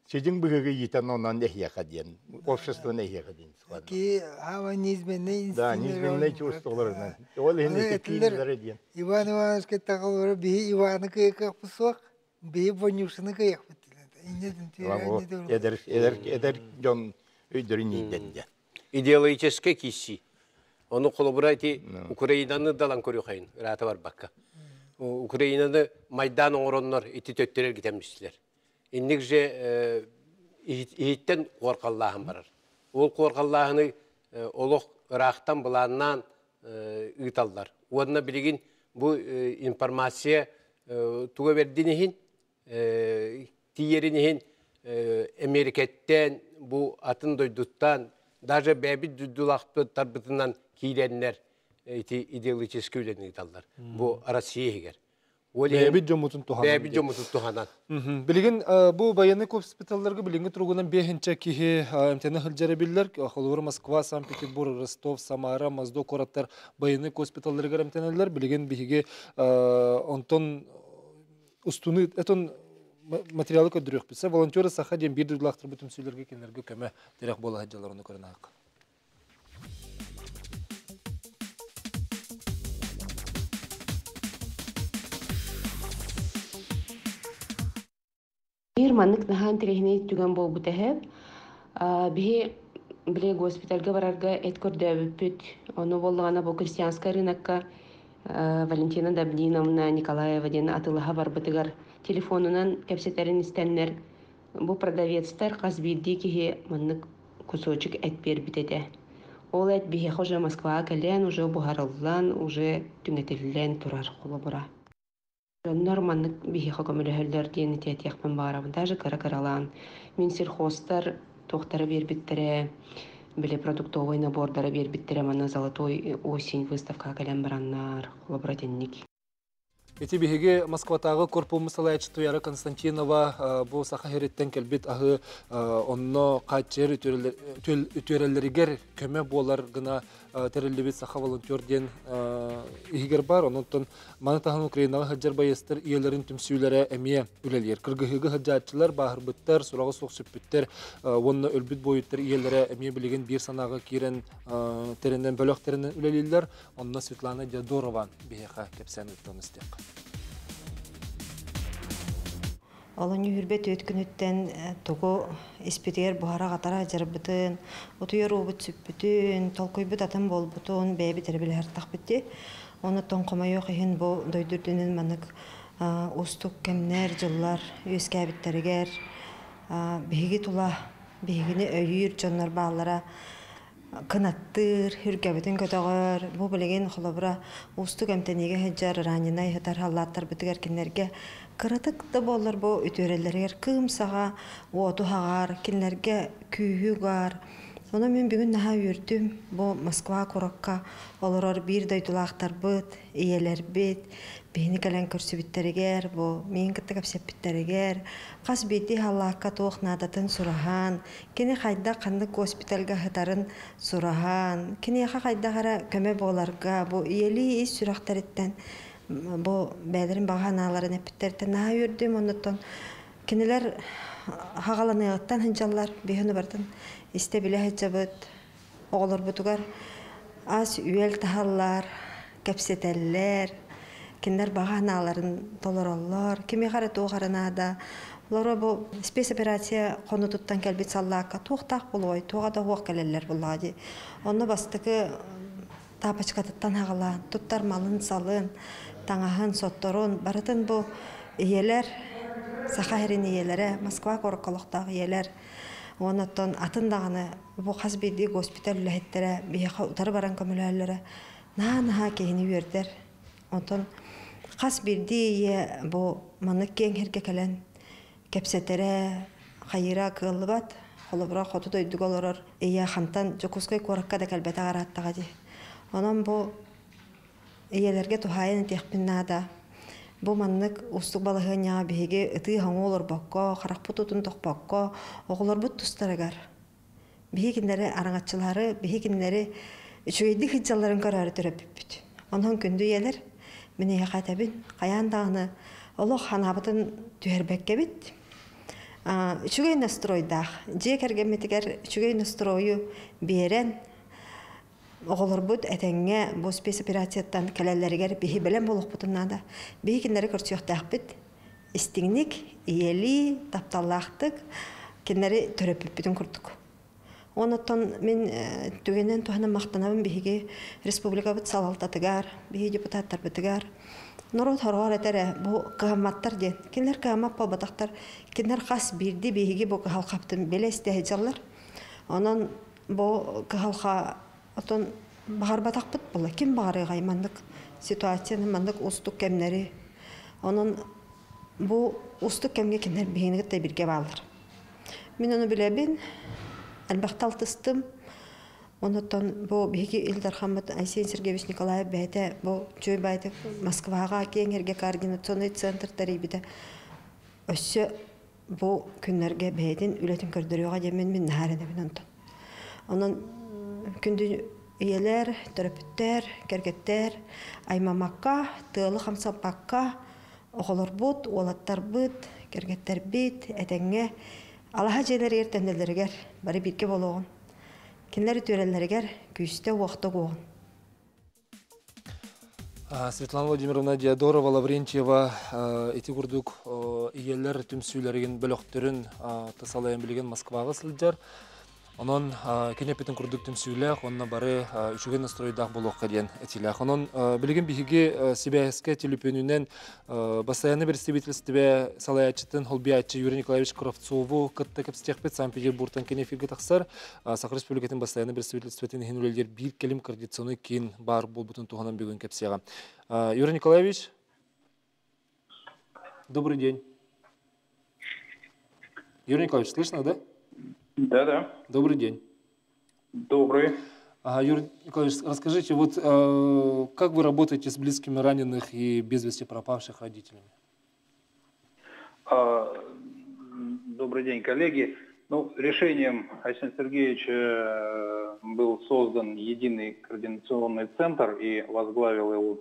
Sizin bu gibi yeten ondan nehiye kadın, ofşesto nehiye kadın. Ki hava nizme ne insan? Da nizme ne çoğustolarından. Oğlu henüz kililere diyen. İvan İvan'ın kitapları bihe İvan'ı kıyak pusak, bihe Banyuş'unu kıyak bitiler. İncedim diyor. Eder eder eder can ödürün yedince. İdeolojik kişi. Onu kolaborati Ukrayna'nın dalan koruyorken rahat var bakka. Ukrayna'da maydan oranlar iti tötteler gitmişler. İndikçe ihitten korkallahım var. O korkallahını oluk rahtan bulandan ıtallar. Onunla bilgin bu informasiye tuğa verdiğinin diğerinin Amerika'dan bu atın doyduktan daha bebi düdülaklı tarbıtından kilenler iti ideolojik ölenler. Bu Rusya'ya gider. Бебит жомутун туханан. Бебит жомутун туханан. Билген бу баянны госпитальдарга билген тургунан бехинче кихи эмтени хылжары биллер, холвор Москва, Санкт-Петербург, Ростов, Самара, Моздо кораттар баянны госпитальдарга эмтенелер билген бихиге онтон устуны этон материалы көдүрөк бисе волонтёры саха ден бир дулактыр бүтүм сүйлөргө кенерге көмө терек бола жаларыны көрүнөк. Маннык нахан трехне түгән бул бу тәһәп. Бе биле госпитальгә барарга эткөрдә бит. Аны булгана бу крестьянская рынокка Валентина Давлиновна Николаева ден атылыга барбытыгар телефонунан кепсетерин истәннәр. Бу продавецтар Казбидди киһе маннык кусочек эт бер бит иде. Ул эт бе Хоҗа Москвага калган, уже бугарылган, уже түңәтелгән турар кулы бура. Норманнык биһи хакымлыһәлләр дине тәт якпын барам. Даже кара-каралан. Мин сельхозтар тохтары бербиттере, биле продуктовый набордары бербиттере, мана золотой осень выставка калам бараннар, лабратенник. Эти биһиге Москватагы корпус мисалаячты Яра Константинова бу саха хәреттән келбит агы онно качер үтөрелләргә көмә булар гына тереллебит саха волонтер ден игер бар оннан манатаһын Украинага хаҗар баястыр иеләрен төмсүләре әмия үләләр кыргыгы хаҗатчылар баһырбыттар сурагы суксыппиттер онно өлбит буйыттыр иеләре әмия билеген бер санагы кирен терендән бөлөктәреннән үләләр онна Светлана Дядорова беха кепсән үтәмистек. Аланы хөрбәт өткүнүттән тогы эспидер бухара катара жарбытын, утуяру бүтүп бүтүн, толкой бит атам бол бүтүн, бәби тербеләр так битте. Аны тонкома юк һин бу дойдүрдүнен манык остук кемнәр жыллар өскә биттергәр, беге тула, бегене өйүр җаннар баллара кынааттыр, хөргә битен көтәгәр. Бу белгән халабра остук әмтәнегә һәҗәр ранинай һәтәр халлаттар битгәр киннәргә Kıratık da bollar bu ötörelere kımsağa, otuğar, kinlerge küyüğar. Onu men bugün daha yürüdüm. Bu Moskva korakka olurlar bir daytulaqtar bit, iyeler bit, beni gelen körsübitteriger, bu men kitte kapsepitteriger. Qasbeti halaqqa toqnadatın surahan, kine qayda qandı hospitalga hatarın surahan, kine qayda qara köme bolarga bu iyeli is süraqtaritten bu bedirin bahanaların epitlerden daha yürüdüm ondan kendiler hagalanayaktan hıncalar bihunu vardan iste bile hıcabıt olur butugar az üyel tahallar kapseteller kendiler bahanaların dolarlar kimi kara toğarına da lara bu spes operasya konututtan kelbit sallaka toğtak buluay toğa da hoğ keleller bulladı onu bastıkı tapaçkatıttan hagalan tuttar malın salın Tağın sottorun barıtın bu iyeler sahaherin iyelere Moskva korukkalıqtagı iyeler onattan atın dağını bu Qazbiddi gospital ülehettere biha utarı baran kömülellere naha kehini verder ondan Qazbiddi bu manık keng herke kelen kepsetere hayıra kılbat holubra qotu doydug olor eya xantan jokuskay korakka da kelbeta arattaga di onam bu Иелерге тухайын техпиннада бу маннык устук балыгыня биге ити хаңолор бакка каракпу тутун токпакка оглор бут тустарагар бигиндери арагатчылары бигиндери үчөйдик хыджаларын карары төрөп бүт андан күндү иелер мине кайтабин каяндагыны Аллах ханабытын төрбекке бит үчөгөй настройда жекерге метигер үчөгөй настрою берен Oğulur bud etenge bu spes operasiyattan kelellerger bihi bilen buluq butunna da. Bihi kinleri kürtüyok dağbit. İstingnik, iyeli, taptallaqtık. Kinleri töröpüp bütün kurduk. Onattan men tügenden tuhanam maqtanabın bihige Respublika bit salaltatıgar, bihi deputatlar bitigar. Norot haruar etere bu kıhammattar den. Kinler kıhammat babataqtar. Kinler qas birdi bihige bu kıhalqaptın bele istehijallar. Onan bu kıhalqa Oton bahar batakpıt bula. Kim bağırığa imandık situasiyanı imandık ustuk kemleri. Onun bu ustuk kemge kimler beğenigit de birge bağlar. Min onu bile bin, elbaqtal tıstım. Ondan bu beki İldar Hamad Aysen Sergeyevich Nikolayev beyte bu çöy baydı Moskvağa kengirge koordinasyon center taribide. Össe bu günlerge beydin ületim kördürüyorğa demin min nahar debin ondan. Gündü üyeler, törpüttər, kergettər, aymamakka, tığlı hamsapakka, oğulur but, oğlattar but, kergettər bit, etenge, alaha jeler ertendeler ger, bari birge boluğun. Kinleri törenler ger, güçte uaqta qoğun. Светлана Владимировна Диадорова, Лаврентьева, эти курдук иелер түмсүйлерин бөлөктөрүн тасалайын билген Москвага сылдар. Onun Kenya'nın kurduk temsilciler, onun barı üçüncü nastroyda buluk edilen etiler. Onun belirgin bir hikaye Sibir'e telipönünden basayanı bir sivitlisti ve salayacıtın holbiyacı Yuri Nikolaevich Kravtsovu kattık abstiyakpet Sankt-Peterburg'dan Kenya filgi taksar. Sakırız bölgetin basayanı bir sivitlisti ve henüveler bir kelim kardisyonu kin bar bulbutun tuhanan bir gün kapsiyaga. Yuri Nikolaevich, добрый день. Yuri Nikolaevich, слышно, да? Да, да. Добрый день. Добрый. А, Юрий Николаевич, расскажите, вот э, как вы работаете с близкими раненых и без вести пропавших родителями? А, добрый день, коллеги. Ну, решением Айсен Сергеевича был создан единый координационный центр и возглавил его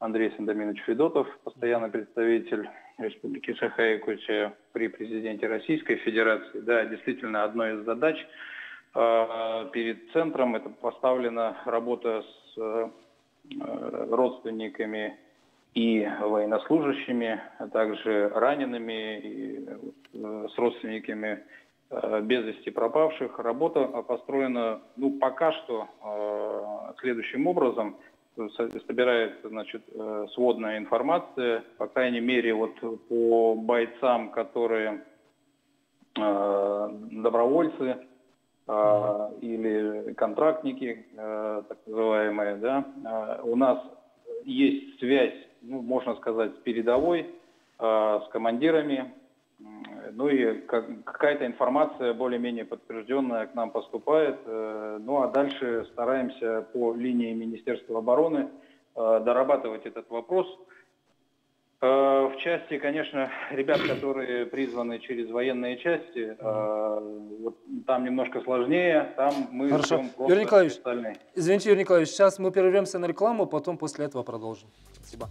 Андрей Сандоминович Федотов, постоянный представитель Республики Саха-Якутия при президенте Российской Федерации. Да, действительно, одной из задач э, перед центром это поставлена работа с э, родственниками и военнослужащими, а также ранеными, и, э, с родственниками э, без вести пропавших. Работа построена, ну, пока что э, следующим образом. Собирается, значит, сводная информация, по крайней мере, вот по бойцам, которые э, добровольцы э, или контрактники, э, так называемые, да, э, у нас есть связь, ну, можно сказать, с передовой, э, с командирами, э, ну и как, какая-то информация более-менее подтвержденная к нам поступает. Ну а дальше стараемся по линии Министерства обороны э, дорабатывать этот вопрос. Э, в части, конечно, ребят, которые призваны через военные части, э, вот, там немножко сложнее, там мы ждем просто Юрий Николаевич, остальные. Извините, Юрий Николаевич, сейчас мы прервемся на рекламу, потом после этого продолжим. Спасибо.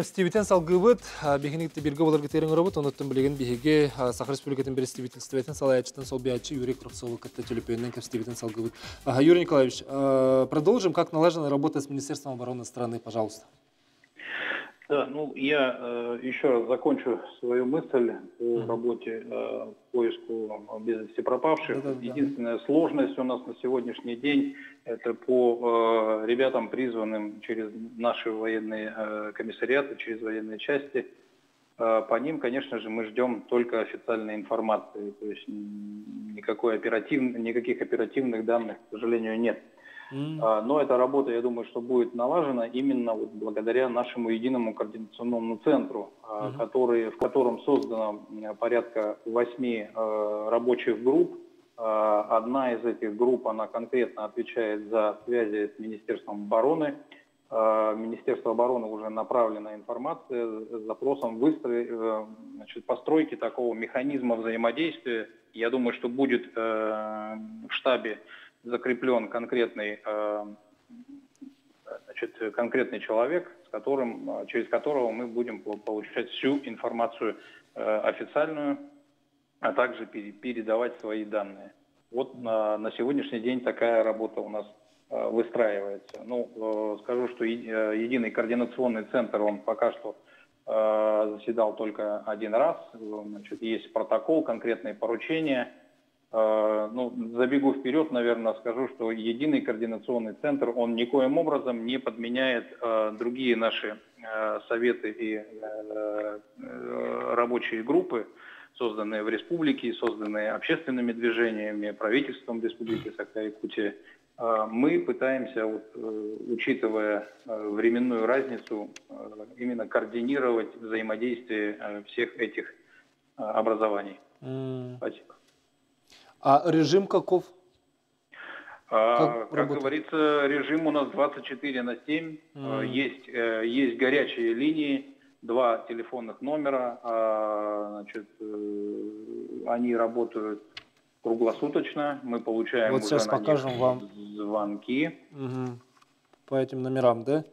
Стивитен салгыбыт, бехиникти бирге болар кетерин робот, онуттун билеген беге Сахар Республикатын бир Стивитен Стивитен салаячтын сол биячы Юрий Кравцову кытта телепөннөн кеп Стивитен салгыбыт. Юрий Николаевич, продолжим. Как налажена работа с Министерством обороны страны, пожалуйста? Да, ну я э, еще раз закончу свою мысль по mm-hmm. работе э, поиску без вести пропавших. Да, да, единственная да. сложность у нас на сегодняшний день это по э, ребятам, призванным через наши военные э, комиссариаты, через военные части. Э, по ним, конечно же, мы ждем только официальной информации, то есть никакой оператив... никаких оперативных данных, к сожалению, нет. Но эта работа, я думаю, что будет налажена именно вот благодаря нашему единому координационному центру, uh-huh. который, в котором создано порядка восьми э, рабочих групп. Э, одна из этих групп, она конкретно отвечает за связи с Министерством обороны. Э, Министерство обороны уже направлена информация с запросом выстро... значит, постройки такого механизма взаимодействия. Я думаю, что будет э, в штабе закреплен конкретный, значит, конкретный человек, с которым, через которого мы будем получать всю информацию официальную, а также передавать свои данные. Вот на, на сегодняшний день такая работа у нас выстраивается. Ну, скажу, что единый координационный центр, он пока что заседал только один раз. Значит, есть протокол, конкретные поручения. Ну, забегу вперед, наверное, скажу, что единый координационный центр, он никоим образом не подменяет э, другие наши э, советы и э, э, рабочие группы. созданные в республике, созданные общественными движениями, правительством Республики Саха-Якутия, мы пытаемся, вот, учитывая временную разницу, именно координировать взаимодействие всех этих образований. Mm. Спасибо. А режим каков? Как, как говорится, режим у нас двадцать четыре на семь. Mm. Есть, есть горячие линии, два телефонных номера. Значит, они работают круглосуточно. Мы получаем вот уже сейчас на покажем них вам. звонки. Угу. По этим номерам, да?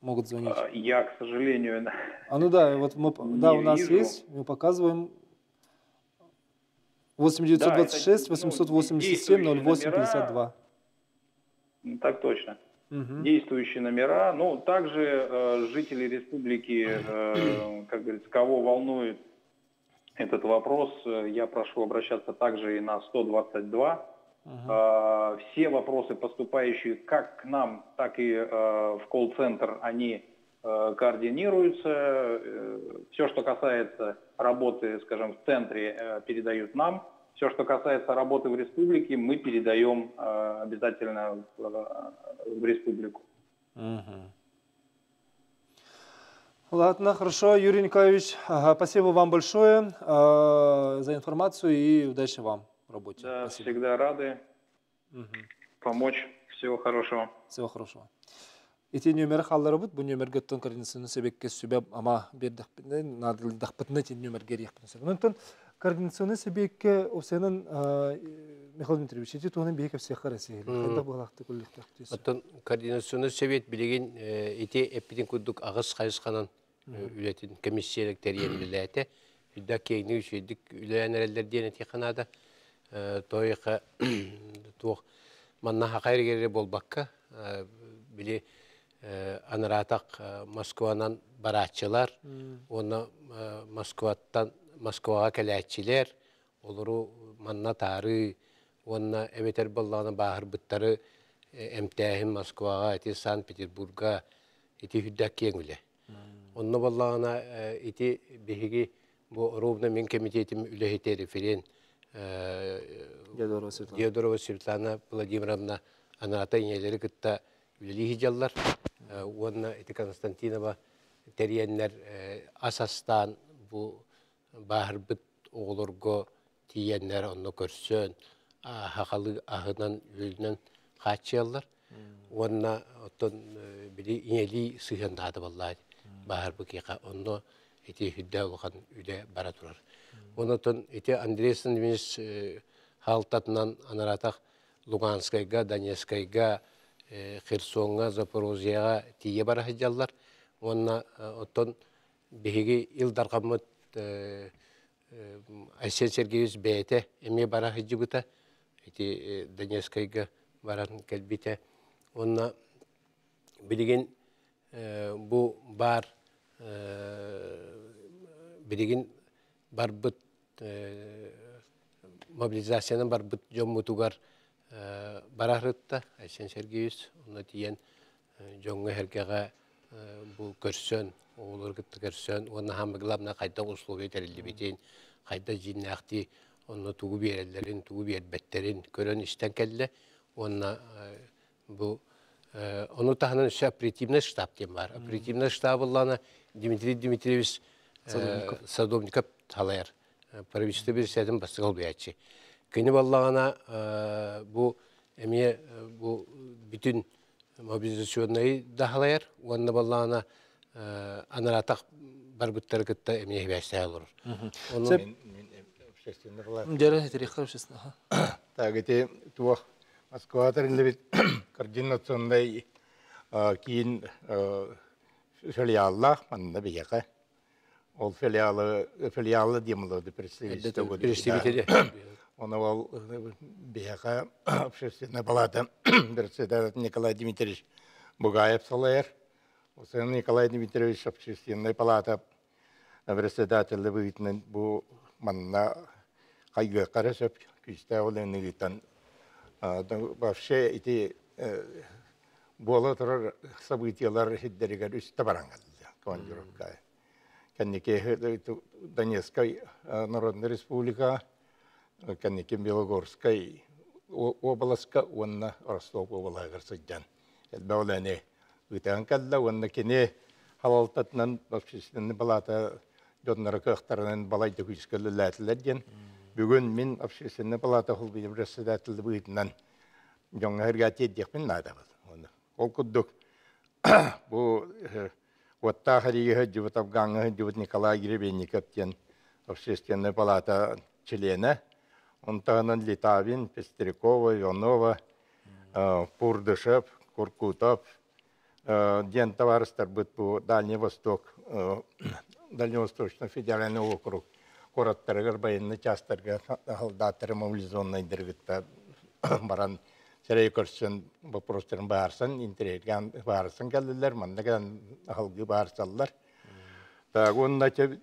Могут звонить. Я, к сожалению... А ну да, вот мы, да, у нас вижу. есть, мы показываем. восемь девятьсот двадцать шесть восемьсот восемьдесят семь ноль восемь пятьдесят два. Так точно. Угу. Действующие номера. Ну, также э, жители республики, э, как говорится, кого волнует этот вопрос, э, я прошу обращаться также и на сто двадцать два. Угу. Э, все вопросы, поступающие как к нам, так и э, в колл-центр, они э, координируются. Э, все, что касается работы, скажем, в центре, э, передают нам. Все, что касается работы в республике, мы передаем э, обязательно в, в республику. Угу. Ладно, хорошо. Юрий Николаевич, ага, спасибо вам большое э, за информацию и удачи вам в работе. Да, спасибо. Всегда рады угу. помочь. Всего хорошего. Всего хорошего. Эти номеры халлары бут, бу номерге тон координацияны себекке сүбәп ама бердик пинен, надылдак пытны тен номерге рек пинен. Мунтон координацияны себекке осенен Михаил Дмитриевич эти тоны бейке всех харасели. Кайда балакты куллыкта тес. Мунтон координацияны себет билеген эти эпидин кудук агыс кайысканын үлетин комиссиялык терен билете. Үлдә кейне үшедик үләнәрләр дигән теханада тойга тух маннаха кайргере болбакка биле Anıratak Moskova'dan baratçılar, hmm. ona Moskova'dan Moskova keletçiler, olur manna tarı, ona eveter ballanın bahar bittarı, emtihim Moskova'ya, eti Sankt Peterburg'a, eti hüddakiyen güle. Hmm. Onun ballana eti behigi bu Rovna Minkomiteti'nin ülehiteri filan, Diodorova Svetlana Vladimirovna Anırat'a ineleri kıtta Lihicallar, ona eti Konstantinova teriyenler asastan bu baharbit oğlurgo diyenler onu görsün, hakalı ahından ülünden kaçıyorlar. Ona oton biri ineli sıhhandadı vallahi baharbiki onu eti hüdde olan üle baratular. Ona oton eti Andresin dimiz haltatından anaratak Luganskayga, Donetskayga Kırsonga, Zaporozya'ya diye barajcılar, ona oton biri il dargamat Ayşen Sergeyeviç Beyte, emi barajcı bıta, eti Donetskayga varan kelbite, ona birigin bu bar birigin barbut mobilizasyonun barbut jomutugar Barahırıtta Ayşen Sergeyeviç, ona diyen Jonga herkese bu görsün, oğulur gitti görsün, ona hamıgılamına kayda uslubi terildi biten, kayda cinnahti, ona tuğu bir ellerin, tuğu bir elbetlerin, gören işten kelle, ona bu, onu tahanan üstü apritimine ştab diyen var. Apritimine ştabıllana Dmitri Dmitrievich Sadovnikov talayar, pravişte bir sedim basıqal beyatçı. Kini vallahana bu emiye bu bütün mobilizasyonları dahlayar. Onda vallahana anaratak barbutları kıtta emiye hibesliğe olur. Sen... Dere hetirikler uşasın. Tağıtı tuğuk Moskova tarihinde bir koordinasyonları kiyin filiallar manında bir yaka. Ol filialı diyemliydi. Prestibitirdi. Он был бега общественная палата председатель Николай Дмитриевич Бугаев Салаер, он Николай Дмитриевич общественная палата председатель Левитный был манна хайгы карасып кистеуленигитан вообще эти болотор событиялар хиддерге үстө баранган конжурка. Kaniki Donetskay Народная Республика, Kaniki Белогорская Oblast'ka onunla Rostov Oblağı arasından. Elbette öten kadar onun kine halal tatnan abşisinin balata donlara kahtarının balayda kuşkullerlerden. Bugün min abşisinin balata hulbiyim resedatlı buyutnan. Jonga hergati diyepin nadamız. Onu okuduk. Bu vatta hariye cüvet Afgan'a cüvet Nikolay Grebennik'ten abşisinin balata çilene. Ontanın Litavin, Pestrikova, Yonova, Purdışev, Kurkutov, den tovaristlar büt bu Дальний Восток, Дальневосточный федеральный округ, короттарыгар, военный частарга, халдатыры мобилизованный дыргытта баран сирей көрсен вопростарын баарсан, интереган баарсан келдилер, мандаган халгы баарсаллар. Так онда че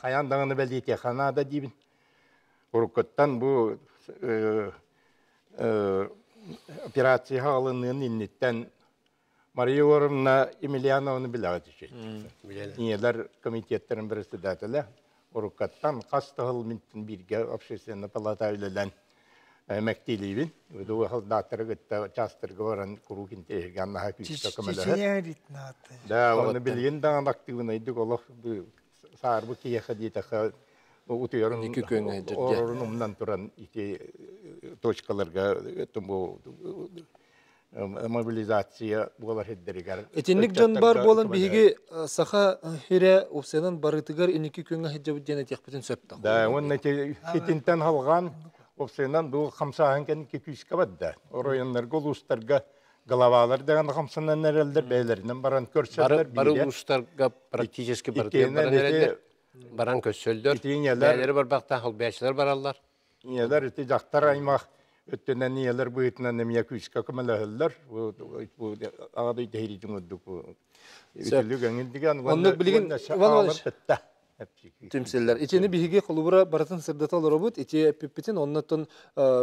хаяндагыны белдите ханада дейбин. Korkuttan bu e, e, operasyon halının inlitten Maria Yorovna Emelianova'nı bilağı düşecek. Niyeler komitetlerin birisi dediler. Korkuttan kastahıl mintin birge obşesini palataylılan mektiliyibin. Bu haldatırı gıtta çastırgı varan kuruk intihirgen daha küçük takımlar. Çiçeğe ritme attı. Da onu bilgin dağın aktivindeydik. Ola sağır bu kiyakı diyetekı. Utuyorum, orunumdan duran iki toçkalarga bu mobilizasya bolar hederigar. Etinlik canbar bolan bihigi saha hire ofsedan barıtıgar iniki köngü hedjabı denet yakpeten söptü. Da onun ki etinten halgan ofsedan bu hamsahanken iki yüz kabadda. Oroyanlar golustarga Galavalar dağın hamsandan nereldir beylerinden baran körseler. Barı ulustarga praktiski barıtıgar nereldir. Baran köşsöldür. Değerleri var baktan halbiyatçılar barallar. Niyeler iti cahtar aymak. Öttünden niyeler bu itinden nemiye küşka kümeleğiller. Bu ağda iti hericim olduk. Ütülü gönüldüken. Onluk bilgin. Tümseller. İçini bilgi kulubura baratın sırdatı olur obut. İçi pipitin onlatın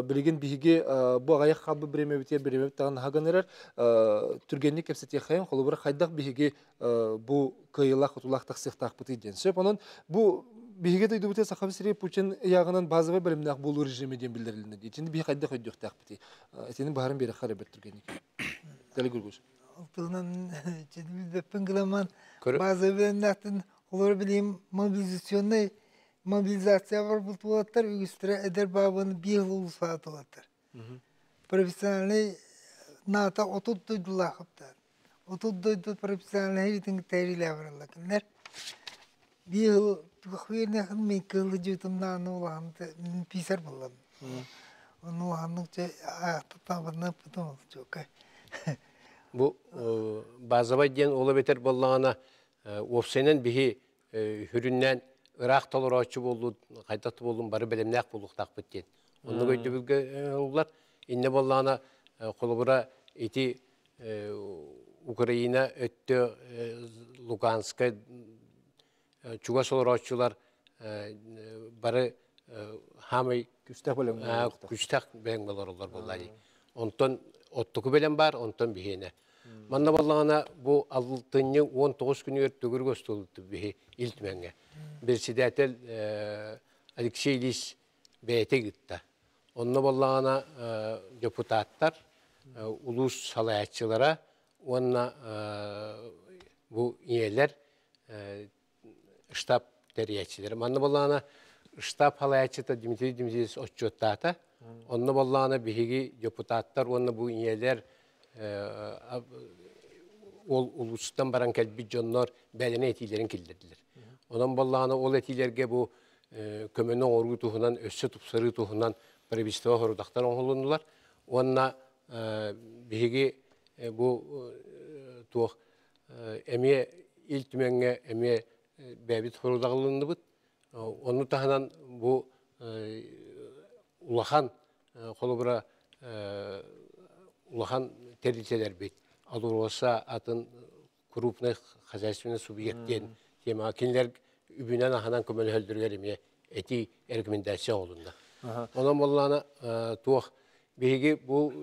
bilgin bilgi bu ağaya kalbi bireme bitiye bireme bitiğen hagan erer. Türgenlik hepsetiye kayın kulubura kaydak bilgi bu kıyılak utulak taksıhtak bitiğen. Söp onun bu bilgi de idubite sakabisiri puçin yağının bazı ve bölümden bulu rejimi diyen bildirildi. İçini bilgi kaydak ödüyük tak bitiğen. İçini baharın bir akar ebet Türgenlik. Deli Gürgüz. Altılının içini bir pıngılaman bazı bölümden olur bileyim mobilizasyonda mobilizasya var bu tuvalatlar üstüne eder babanın bir yıl ulusu atılatlar. Profesyonel nata oturduydular kaptan. Oturduydu profesyonel her yetin teriyle varlıklar. Bir yıl tuhafir ne kadar mekıllı cüdümden olan pisar bulam. Onu anlıkça tutan bana tutamaz çok. Bu bazı vakiyen olabilir bulduğuna ofsenin bihi hüründen Irak taları açıp oldu, kaydatı oldu, barı belemnek bulduk takip edin. Onu gördü bulgular. İnne bollağına kolubura eti Ukrayna öttü Lugansk'a çugas olarak açılar barı hamay küçtek belem olurlar bunlar. Ondan ottuku belem var, ondan bihine. Manna ballağına bu altıncı on dokuz günü örtügür göstüldü bir iltmenge. Bir sidetel Aleksey Ilyich beyete gitti. Onunla ballağına deputatlar, ulus halayatçılara, onunla bu üyeler, ştab teriyatçıları. Manna ballağına ştab halayatçı da Dmitri Dimitrievich Otçot'ta. Onunla ballağına bihigi deputatlar, onunla bu üyeler, ol ulustan baran kelbi canlar bedene etilerin kildirdiler. Onun ballağına ol etilerge bu kömene orgu tuhunan, össe tupsarı tuhunan prebistava horudaktan oğulundular. Onunla bihigi bu tuğ emiye iltümenge emiye bebit horudaklandı bud. Onu tahanan bu ulahan kolubra ulahan tercihler bit. Alırsa atın grupne hazırlığına subiyetlerin temakinler übünen ahanan kömür haldürlerimiye eti ergümendasyon olunda. Onun malına tuh bilgi bu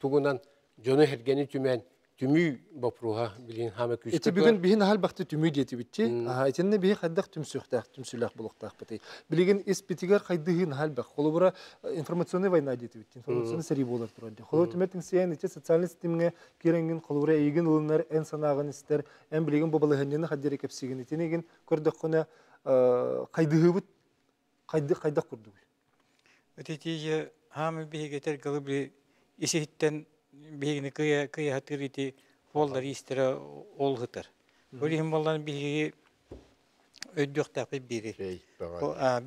tuğundan canı hergeni tümen tümü bapruha bilin hamek üstü. Eti bugün bihin hal baktı tümü diye bitti. Aha etinde bihin kaddak tümsühtak tümsülak buluktak bitti. Bilgin ispitigar kaydığın hal bak. Kolubura informasyonu vayna diye bitti. Informasyonu seri bolar durdu. Kolubur tümeten siyan içe sosyal sistemine kirengin kolubura eygin olunlar en sanağın ister en bilgin bu balığının haddire kapsigin etinegin kurdakona kaydığı bit kaydı kaydak kurdu. Öteki ham bihi getir kalıbı işitten bihini kıya kıya hatır iti folları istira ol hatır. Öyle hem vallahi bihi ödük takip biri.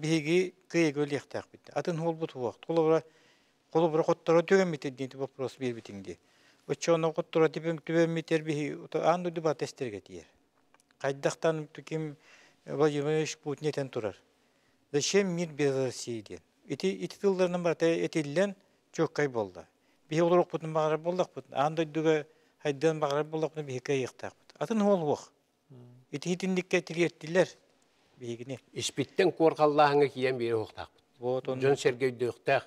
Bihi kıya göle takip etti. Atın hol bu tuğak. Kolubra kolubra kottura tüyemite diye bu pros bir bitingi. Uçağına kottura tipim tüyemite bihi. Andu diba tester getirir. Kaydaktan tükim vajmış bu neten turar. Deşem mir bezersiydin. İti iti yıllarının barte etillen çok kayboldu. Bir olarak butun bağırıp olduk butun. Anday düge haydan bağırıp olduk butun bir hikaye yıktık butun. Atın oluk. İti hitin dikkatli ettiler. İspitten korkallahını giyen biri yoktak butun. John Sergey de yoktak.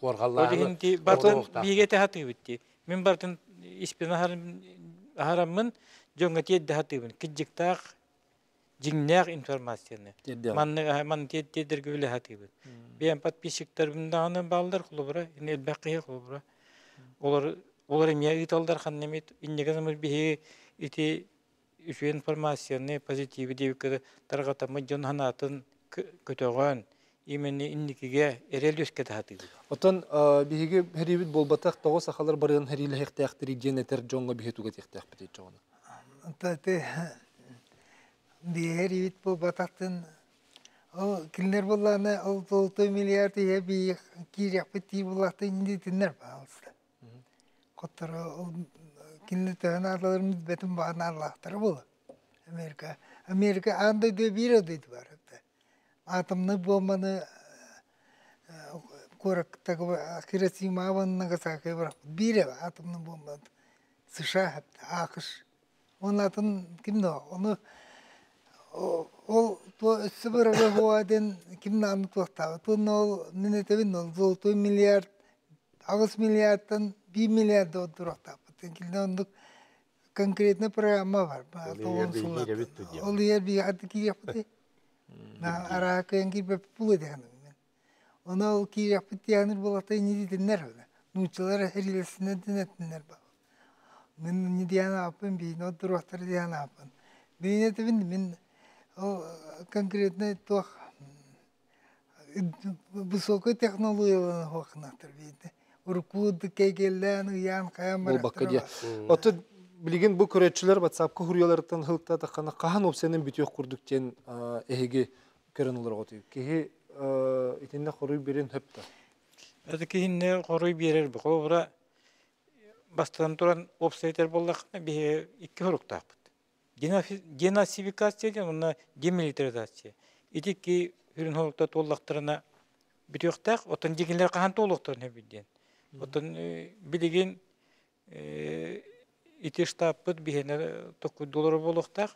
Korkallahını yoktak butun. Şimdi bartın bir gete hatı bitti. Min bartın ispitten haramın jongat yedde hatı bitti. Kıcıktak cinler informasyonu. Man man tedder güle hatı bitti. Bir empat pişikler bundan bağlar kulubra. İnel bakiye kulubra. Olar olarım ya itallar hannemet inneganımız bihi iti üsyen informasyonu pozitif diye bir tarqatamı jon hanatın kötöğün imeni innikige erelüs ketahatıdı. Otan bihi heribit bolbataq toğu sahalar barın herile hextaqtiri jeneter jonga bihi tugat hextaqpeti jona. Tate bihi heribit bolbataqtın o günler bollana altı milyar diye bir kiraqpeti bolatı indi dinler balsa. Kottar kendi tanıdıklarımız betim bağnarlaktır bu. Amerika, Amerika andı diye bir adet var. Atomlu bombanı korak takıp Hiroşima ve Nagasaki'ye bıraktı. Bir atomlu bomba S H A yaptı, A K Ş. Onun kimdi o? Onu o Sibir'e Huva'dan kimdi anlatmakta? Onun minetevin altı milyar, altı milyardan bir milyar dolar durakta. Çünkü onun konkret ne programa var. Oluyor bir adı ki yaptı. Na arak yanki bir pulu diye hanımın. Ona o ki yaptı hanır bolata nidi dinler ona. Nuçalara herilesine dinler bak. Ben nidi yapın bir not durakta diye yapın. Ben ne dedim ben o konkret ne toh bu soku teknolojilerin hoşnatır bide. Urkud kegeller uyan kayamlar. Otu bilgin bu küreçler WhatsApp'ka huryalardan hılta da kana kahan obsenin bitiyor kurdukken ehgi kırınlar otuyor. Ki itinde koruy birin hepta. Hadi ki hinne koruy birer bu. Ora bastan duran obseyter bollak bir iki hurukta. Gena genasifikasyon ona demilitarizasyon. İdi ki hürün hurukta tollaklarına bitiyor tak. Otan dikinler kahan tollaklarına bitiyor. Otan bilgin itiştapıt bihenler toku dolar bolukta,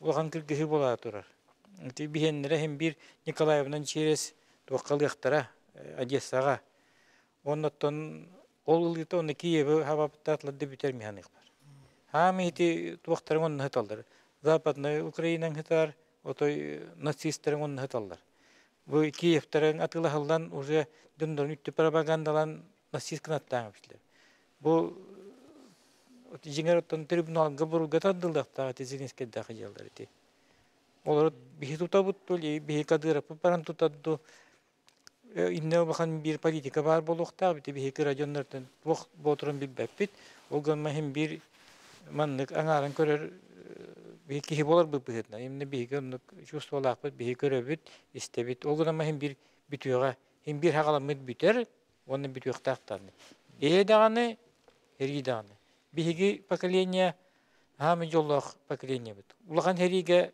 ulan kırkıhı bolar durar. İti bihenlere hem bir Nikolayev'nin çeres dokkalıktara, Odessaga, ondan ol ilgite onu Kiev'e hava patlatladı biter mihanik var. Ham iti doktarın onu hatallar. Zapatna Ukrayna'nın hatar, otoy Nazistlerin onu hatallar. Bu Kiev'lerin atılahıldan oraya döndürün üttü propagandalan Nasıl kanattan yapmışlar? Bu cingarotun tribunal kabul katadıldı hatta teziniz kedakiyalar eti. Onlar bir tutabut böyle bir kadıra paran tutaddu. İnne bakan bir politika var bolukta bir bir rajonlardan vakt boturun bir bepit. Ogan mahim bir manlık angaran körür bir ki bolar bu pehitna. İmne bir görnük justu laqbet bir körübüt istebit. Ogan mahim bir bitüre hem bir haqalamet biter. Onun bir yoktaktan. İyi dağını, heri dağını. Bihi pakalenya, hamı yollar pakalenya bit. Ulan heriye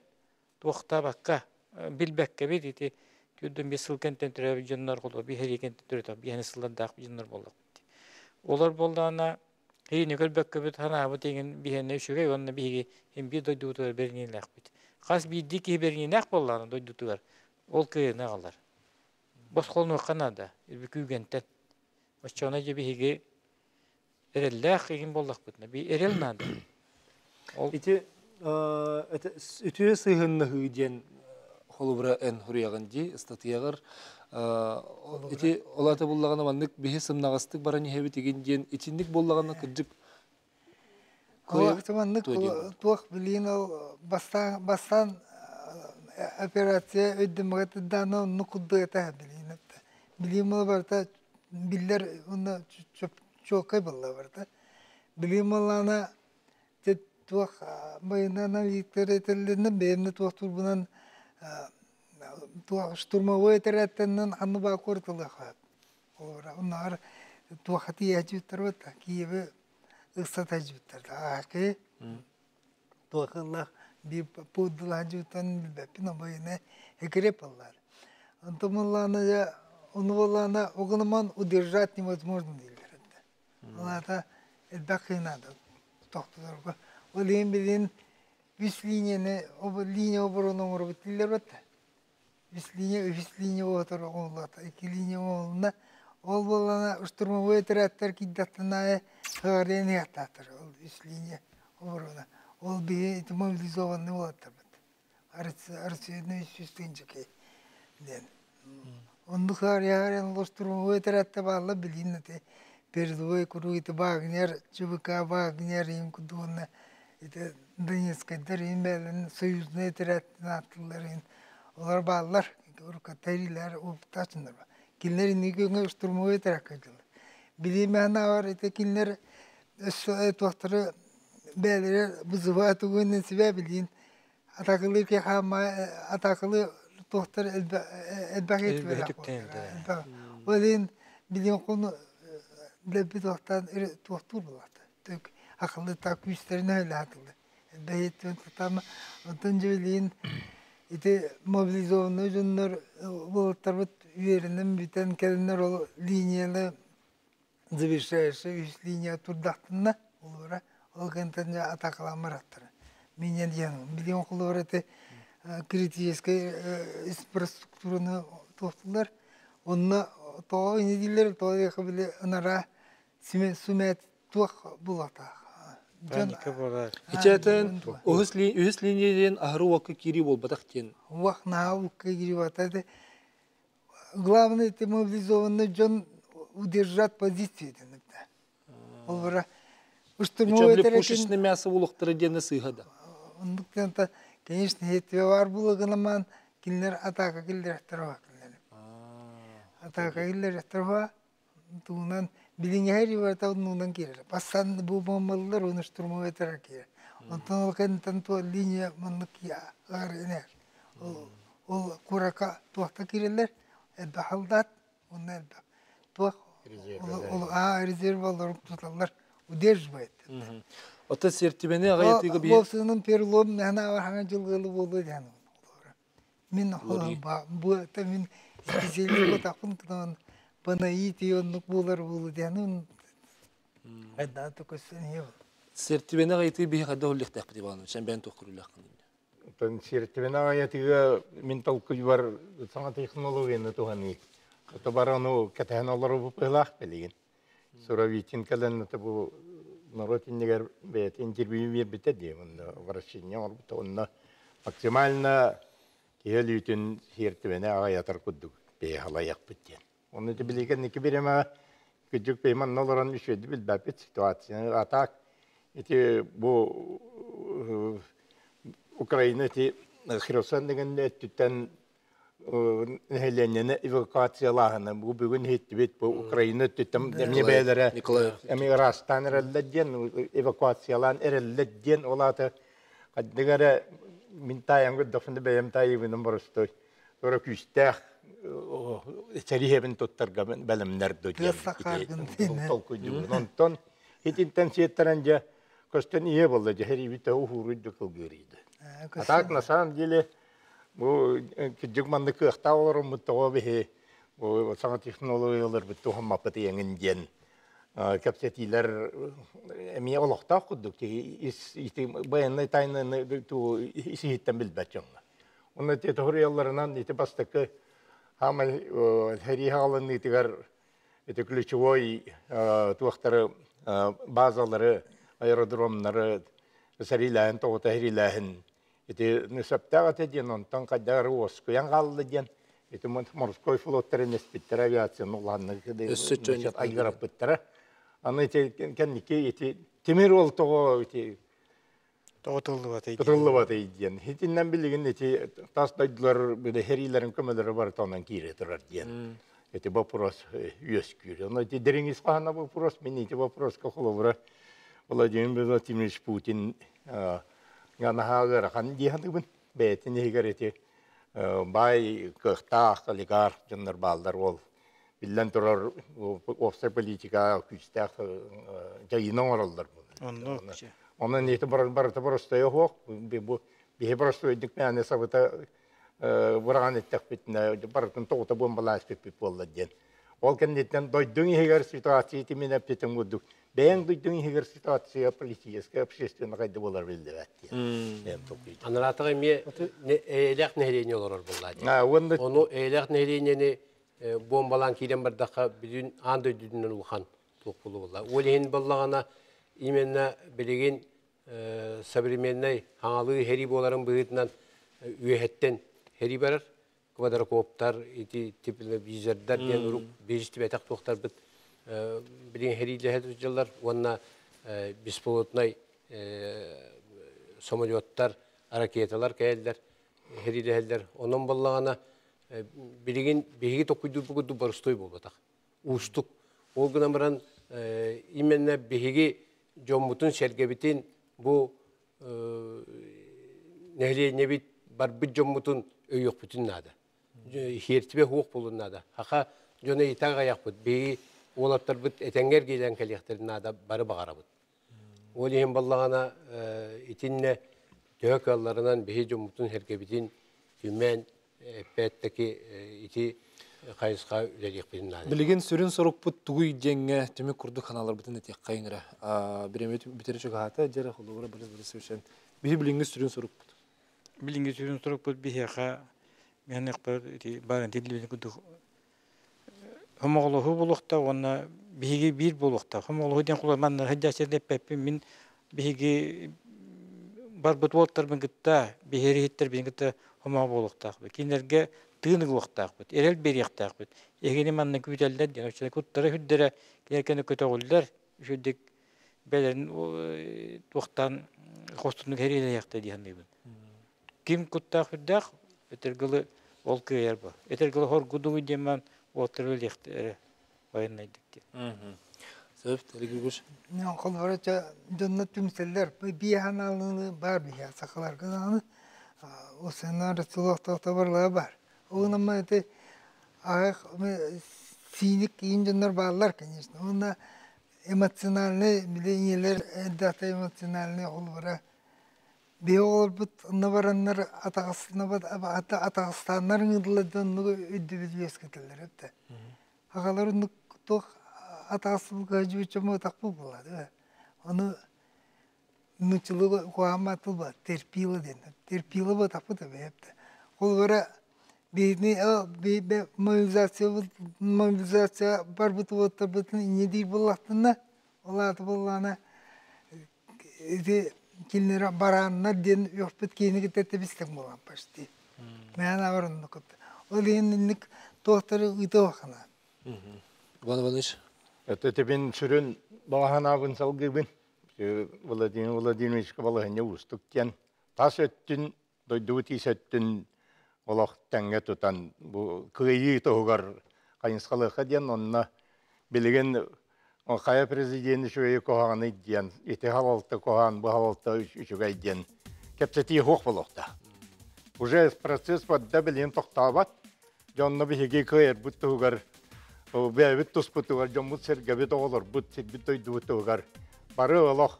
dokta bakka, bilbekka bitti. Gördüm bir sılken tentre canlar oldu, bir heriye tentre tabi, yani sıldan dağ canlar oldu. Olar boldana, heri ne kadar bakka bit, hana bu teyin bir ne şuraya, onun bihi hem bir doydu tutar berniğin lakbit. Kas bir dik berniğin lak boldana doydu tutar, ol ki ne alır. Bas kolunu kanada, bir kügente. Başçana gibi higi Erellek egin bollak bitne. Bir erel nade. İti ütüye sığınlı hüden holubra en huriyağınci statiyağır. İti olata bollağına manlık bihe sımnağastık barani hebit egincen içinlik bollağına kırcık Kulaktımanlık kulak bilin o bastan bastan operasyon ödemekte dana nukudda ete bilin ete bilim olarak biller ona çok çok kaybılla vardı bilim olana te tuak bayından analitiklerden benimle tuak turbunan tuak sturmavı eterlerinden anı bağkurtuldu ha onlar tuak hati acıtır vardı ki ev ıstatajıdır da ki doğallah bir podlajıtan bepina bayne hekrepallar. Antamallana ya onvalana oğluman udержать невозможно değillerdi. Onlarda elbakinadı. Doktorlar olayım bilin üç liniyene o liniye obronu orbitiller vardı. üç liniye üç liniye otur onlarda iki liniye olna olvalana usturma veteratlar kiddatına Kareni atatır, ol işliğine uğruna, ol bir mobilizovan ne olatır bende. Arası arası ne işsiztince ki, den. Onu kariyarın lostrum öteratte bağla bilin de, perdoy kuru ite bağniyar, çubuk'a bağniyar im kuduna, ite Donetsk'te derin belen Soyuz ne öteratte natların, onlar bağlar, orka teriler, optaçınlar. Kimlerin ne göğe lostrum öterakacılar. Bilimden ağır etekinler soğut vaxtları belirler bu zıvatı günün sebebiliyin ataklı ki hama ataklı doktor elbak etmeli. Olayın bilim konu bir doktordan doktor buladı. Akıllı takvişlerine öyle atılı. Elbette tutamı ondan öyleyim ite mobilizoğunu ucunlar bu tarafı üyerinin biten kelimler o liniyeli Zıbışırsa üç linye turdaktığında olur. O kentince ataklamalar attır. Minyen yanım. Biliyorum ki olur ete kritik infrastrukturunu tuttular. Onunla toa inediler. Toa yakabili onlara sümet tuak bulata. Panika bular. İçeriden üç linyeyen ahru vakı kiri bol batakten. Vak naha vakı kiri batakten. Главное это мобилизованный John удержать позицию иногда. Олвара, что мы это пушечное мясо улохтрадены сыгада. Ондуктента, конечно, хетвевар булаганаман кинлер атака кинлер ахтарва кинлер. Атака кинлер ахтарва, тунан билингери варта нунан кирер. Пасан бу бомбаллар уны штурму этера кирер. Онтон кентанту линия манныкия аренер. Ол ол курака туахта кирерлер, эдахалдат, оннер. Tuğ, ah rezerv alırım tutarlar, uderj bayıttı. Ota sertibeni ağayet gibi. Bolsunun perlom ne hana var hangileri boluyor yani. Min bu ata min güzellik o takım kınan bana iyi tiyon bular boluyor yani. Eda tokusun yok. Sertibeni ağayet gibi bir kadar olacak takdir bana. Sen ben tokurulak. Tan sertibeni ağayet gibi min takdir var sanat teknoloji ne tuhani. Tabarano katanalları bu pehlah belirgin. Soravitin kalanı tabu narotin neger beyt interview bir bitedi. Onda varışın ya orta onda maksimalna kiyelütün hirtmene ağayatır kudduk behalayak bitdi. Onu da bilirken ki birime küçük peyman naların düşürdü bil bapit situasyonu atak. İti bu Ukrayna'ti Kherson degende tütten Nehelenene evakuasyalahına bu bugün hitbet bu Ukrayna tutam demnebelere emirastan erledjen evakuasyalan erledjen olata kaddigara mintayan gudafında beyem tayibinin barastoy sonra küstah terihebin tuttargamen belemler döjen tolkuydu ondan hit intensiyetlerence kostan iyi boldu her ibite uhuruddu kılgırıydı atak nasan dile bu küçükmanlık ihtiyaçları mutlaka bu sanat teknolojileri bütün mapetiyenin gen kapsetiler emi olakta kuduk ki is işte bayanlar taynen tu işitten bilbetçanla. Onun teknolojilerinden işte bastık hamal heri halinde tekrar teknolojiyi tuhaftar bazaları, aerodromları, sarılayın, toğutahirilayın. Nüsaptağı dediğin, ondan kadar Oskuyan kaldı dediğin. Morskoy flotları nespittir, aviasyon olanları ayırıp bittir. Anı kendiki temir oldu toğu. Totullu batı. Totullu batı diyen. Hitinden bildiğin eti tasdaydılar böyle herilerin kömeleri var tandan kiretirler diyen. Eti bapros yüzkür. Ona eti deriniz kahana bapros meni eti bapros kahlovra. Vladimir Vladimirovich Putin ganahalar han diyen bun. Beytin higareti bay kahta oligark canlar baldar ol. Billen turar ofse politika küçte cayına varlar bu. Anlıyor musun? Onun niyeti barbarta barsta yok. Bu bir barsta ödükmeyen hesabıta vuran ettik bitne. Bartın toğuta bombalayış pipip olladı. Olken niyeten doyduğun hiçbir situasyon timine pitim bulduk. Ben doyduğun hiçbir situasyon politiske, общественная kaydı bolar bildiler. Anlatayım mı? Eylek nehriyeni olur bunlar. Onu eylek nehriyeni bombalan kiren bir dakika bütün andı dünden ulan toplu bolar. Ölehin ballağına İmenna belirgin sabremenley hangi heriboların biritinden üyetten heribalar kadar koptar iti tipler bizler diye grup birisi bir taktıklar bit belirgin heriyle hedefciler vana bispolotnay samolyotlar hareketler kayıtlar heriyle hedler onun ballağına belirgin biriki tokuydu bu kudu barstoy bolbatak ustuk olguna bıran İmenna biriki Cumhur'un sergebitin bu e, nehliye nebit barbit Cumhur'un öyük bütün nada. Hirtibe huuk bulun nada. Haka jona itağa yakbut. Beyi olaptar bit etenger gelen kelyektir nada barı bağara bit. Olihin ballağına e, itinle dök yollarından beyi Cumhur'un sergebitin tümen e, petteki e, iti Kayıska ürelik bilimlerine. Bilgin sürün soruk bu tuğuy denge tümü kurdu kanallar bütün etik kayınıra. Biremet biteri çok hata, cerah oldu. Bura böyle böyle sürüşen. Bihi bilgin sürün soruk bu. Bilgin sürün soruk bu bihi yaka. Yani akbar bari değil bilgin kudu. Hımoğluhu bulukta, ona bihi bir bulukta. Hımoğluhu den kullanmanlar hıccaçerde peppi min bihi barbut voltar bin gıtta, biheri hittir bin gıtta hımoğluhu bulukta. Kinderge tığını kulaktakbıt, erel beri yaktakbıt. Egenim anına güzelden, yani işte kutlara hüddere gelirken kötü olurlar. Şöyle belerin tuhtan kostunluk her yere yakta diye anlayın. Kim kuttak hüddak, etergılı olkı yer bu. Etergılı hor guduğu demen o tırıl yakta bayanlaydık diye. Sebep, tergül görüşün. Ne okul horaca cennet tümseller, bir yanalını var bir ya, sakalar kazanı. O senin Resulullah tahtabarlığı var. Onun ama ete ağır sinik insanlar bağlar kesinlikle. Ona emosyonelne milenyeler data emosyonelne olurlar. Beyoğlu bit navarınlar atasına bit hatta atastanların yıllardan nugu ödübüz ketiler hepte. Hakaların nukutuk atasın gajbi çamur takbu buladı. Onu nüçlü kuamatlı bat terpila den terpila bat takbu da hepte. Olurlar. Birine o bir mobilizasyon mobilizasyon barbut otur bütün yedi bulatına olat bulana kilnera baranna den yoput kini gitete bistim bulan pasti. Ben avarın nokut. Olinlik doktoru uydokana. Hı hı. Bana bana iş. Ete ben sürün balahan abın salgıbın. Vladimir Vladimirovich balahan ne ustukken tas ettin doydutis ettin Allah tenge tutan bu kıyı toğar kayınskalığa diyen onunla bilgin o kaya prezidenti şöyle kohanı diyen iti halaltı kohan bu halaltı üçüge diyen kepsetiği hoğ bulukta. Uje proses vadda bilgin tohtabat canlı bir higi kıyır bu toğar bevit tuz bu toğar canlı sergebi toğlar bu tibbi toğdu toğar barı Allah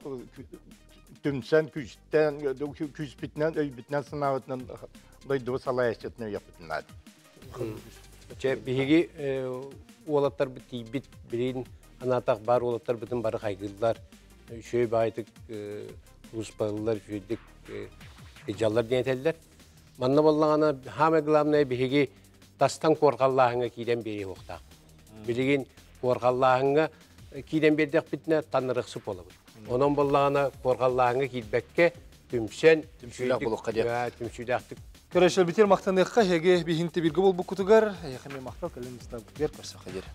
tümsen küçten küç bitnen öy bitnen sınavından doyduğu salaya çetini yapıtınlar. Bihigi oğlatlar bitti, bit birin anatak bar oğlatlar bütün barı kaygıldılar. Şöyle baytık, ulus bağlılar, şöyledik, ecallar denetediler. Manna ballağına hame gılamına bihigi tastan korkallahına kiden beri hoqtaq. Bilgin korkallahına kiden berdek bitne tanırıq sip olur. Onun bollağına korqallağına kilbekke tümsen tümsülə qulaqqa deyir. Hə, tümsüdəxtik. Görəşlər bitir maqtanıqqa hege bihinti birgə bol bu kutugar, yaxın maqtal kəlimizdə bir korsaqdır.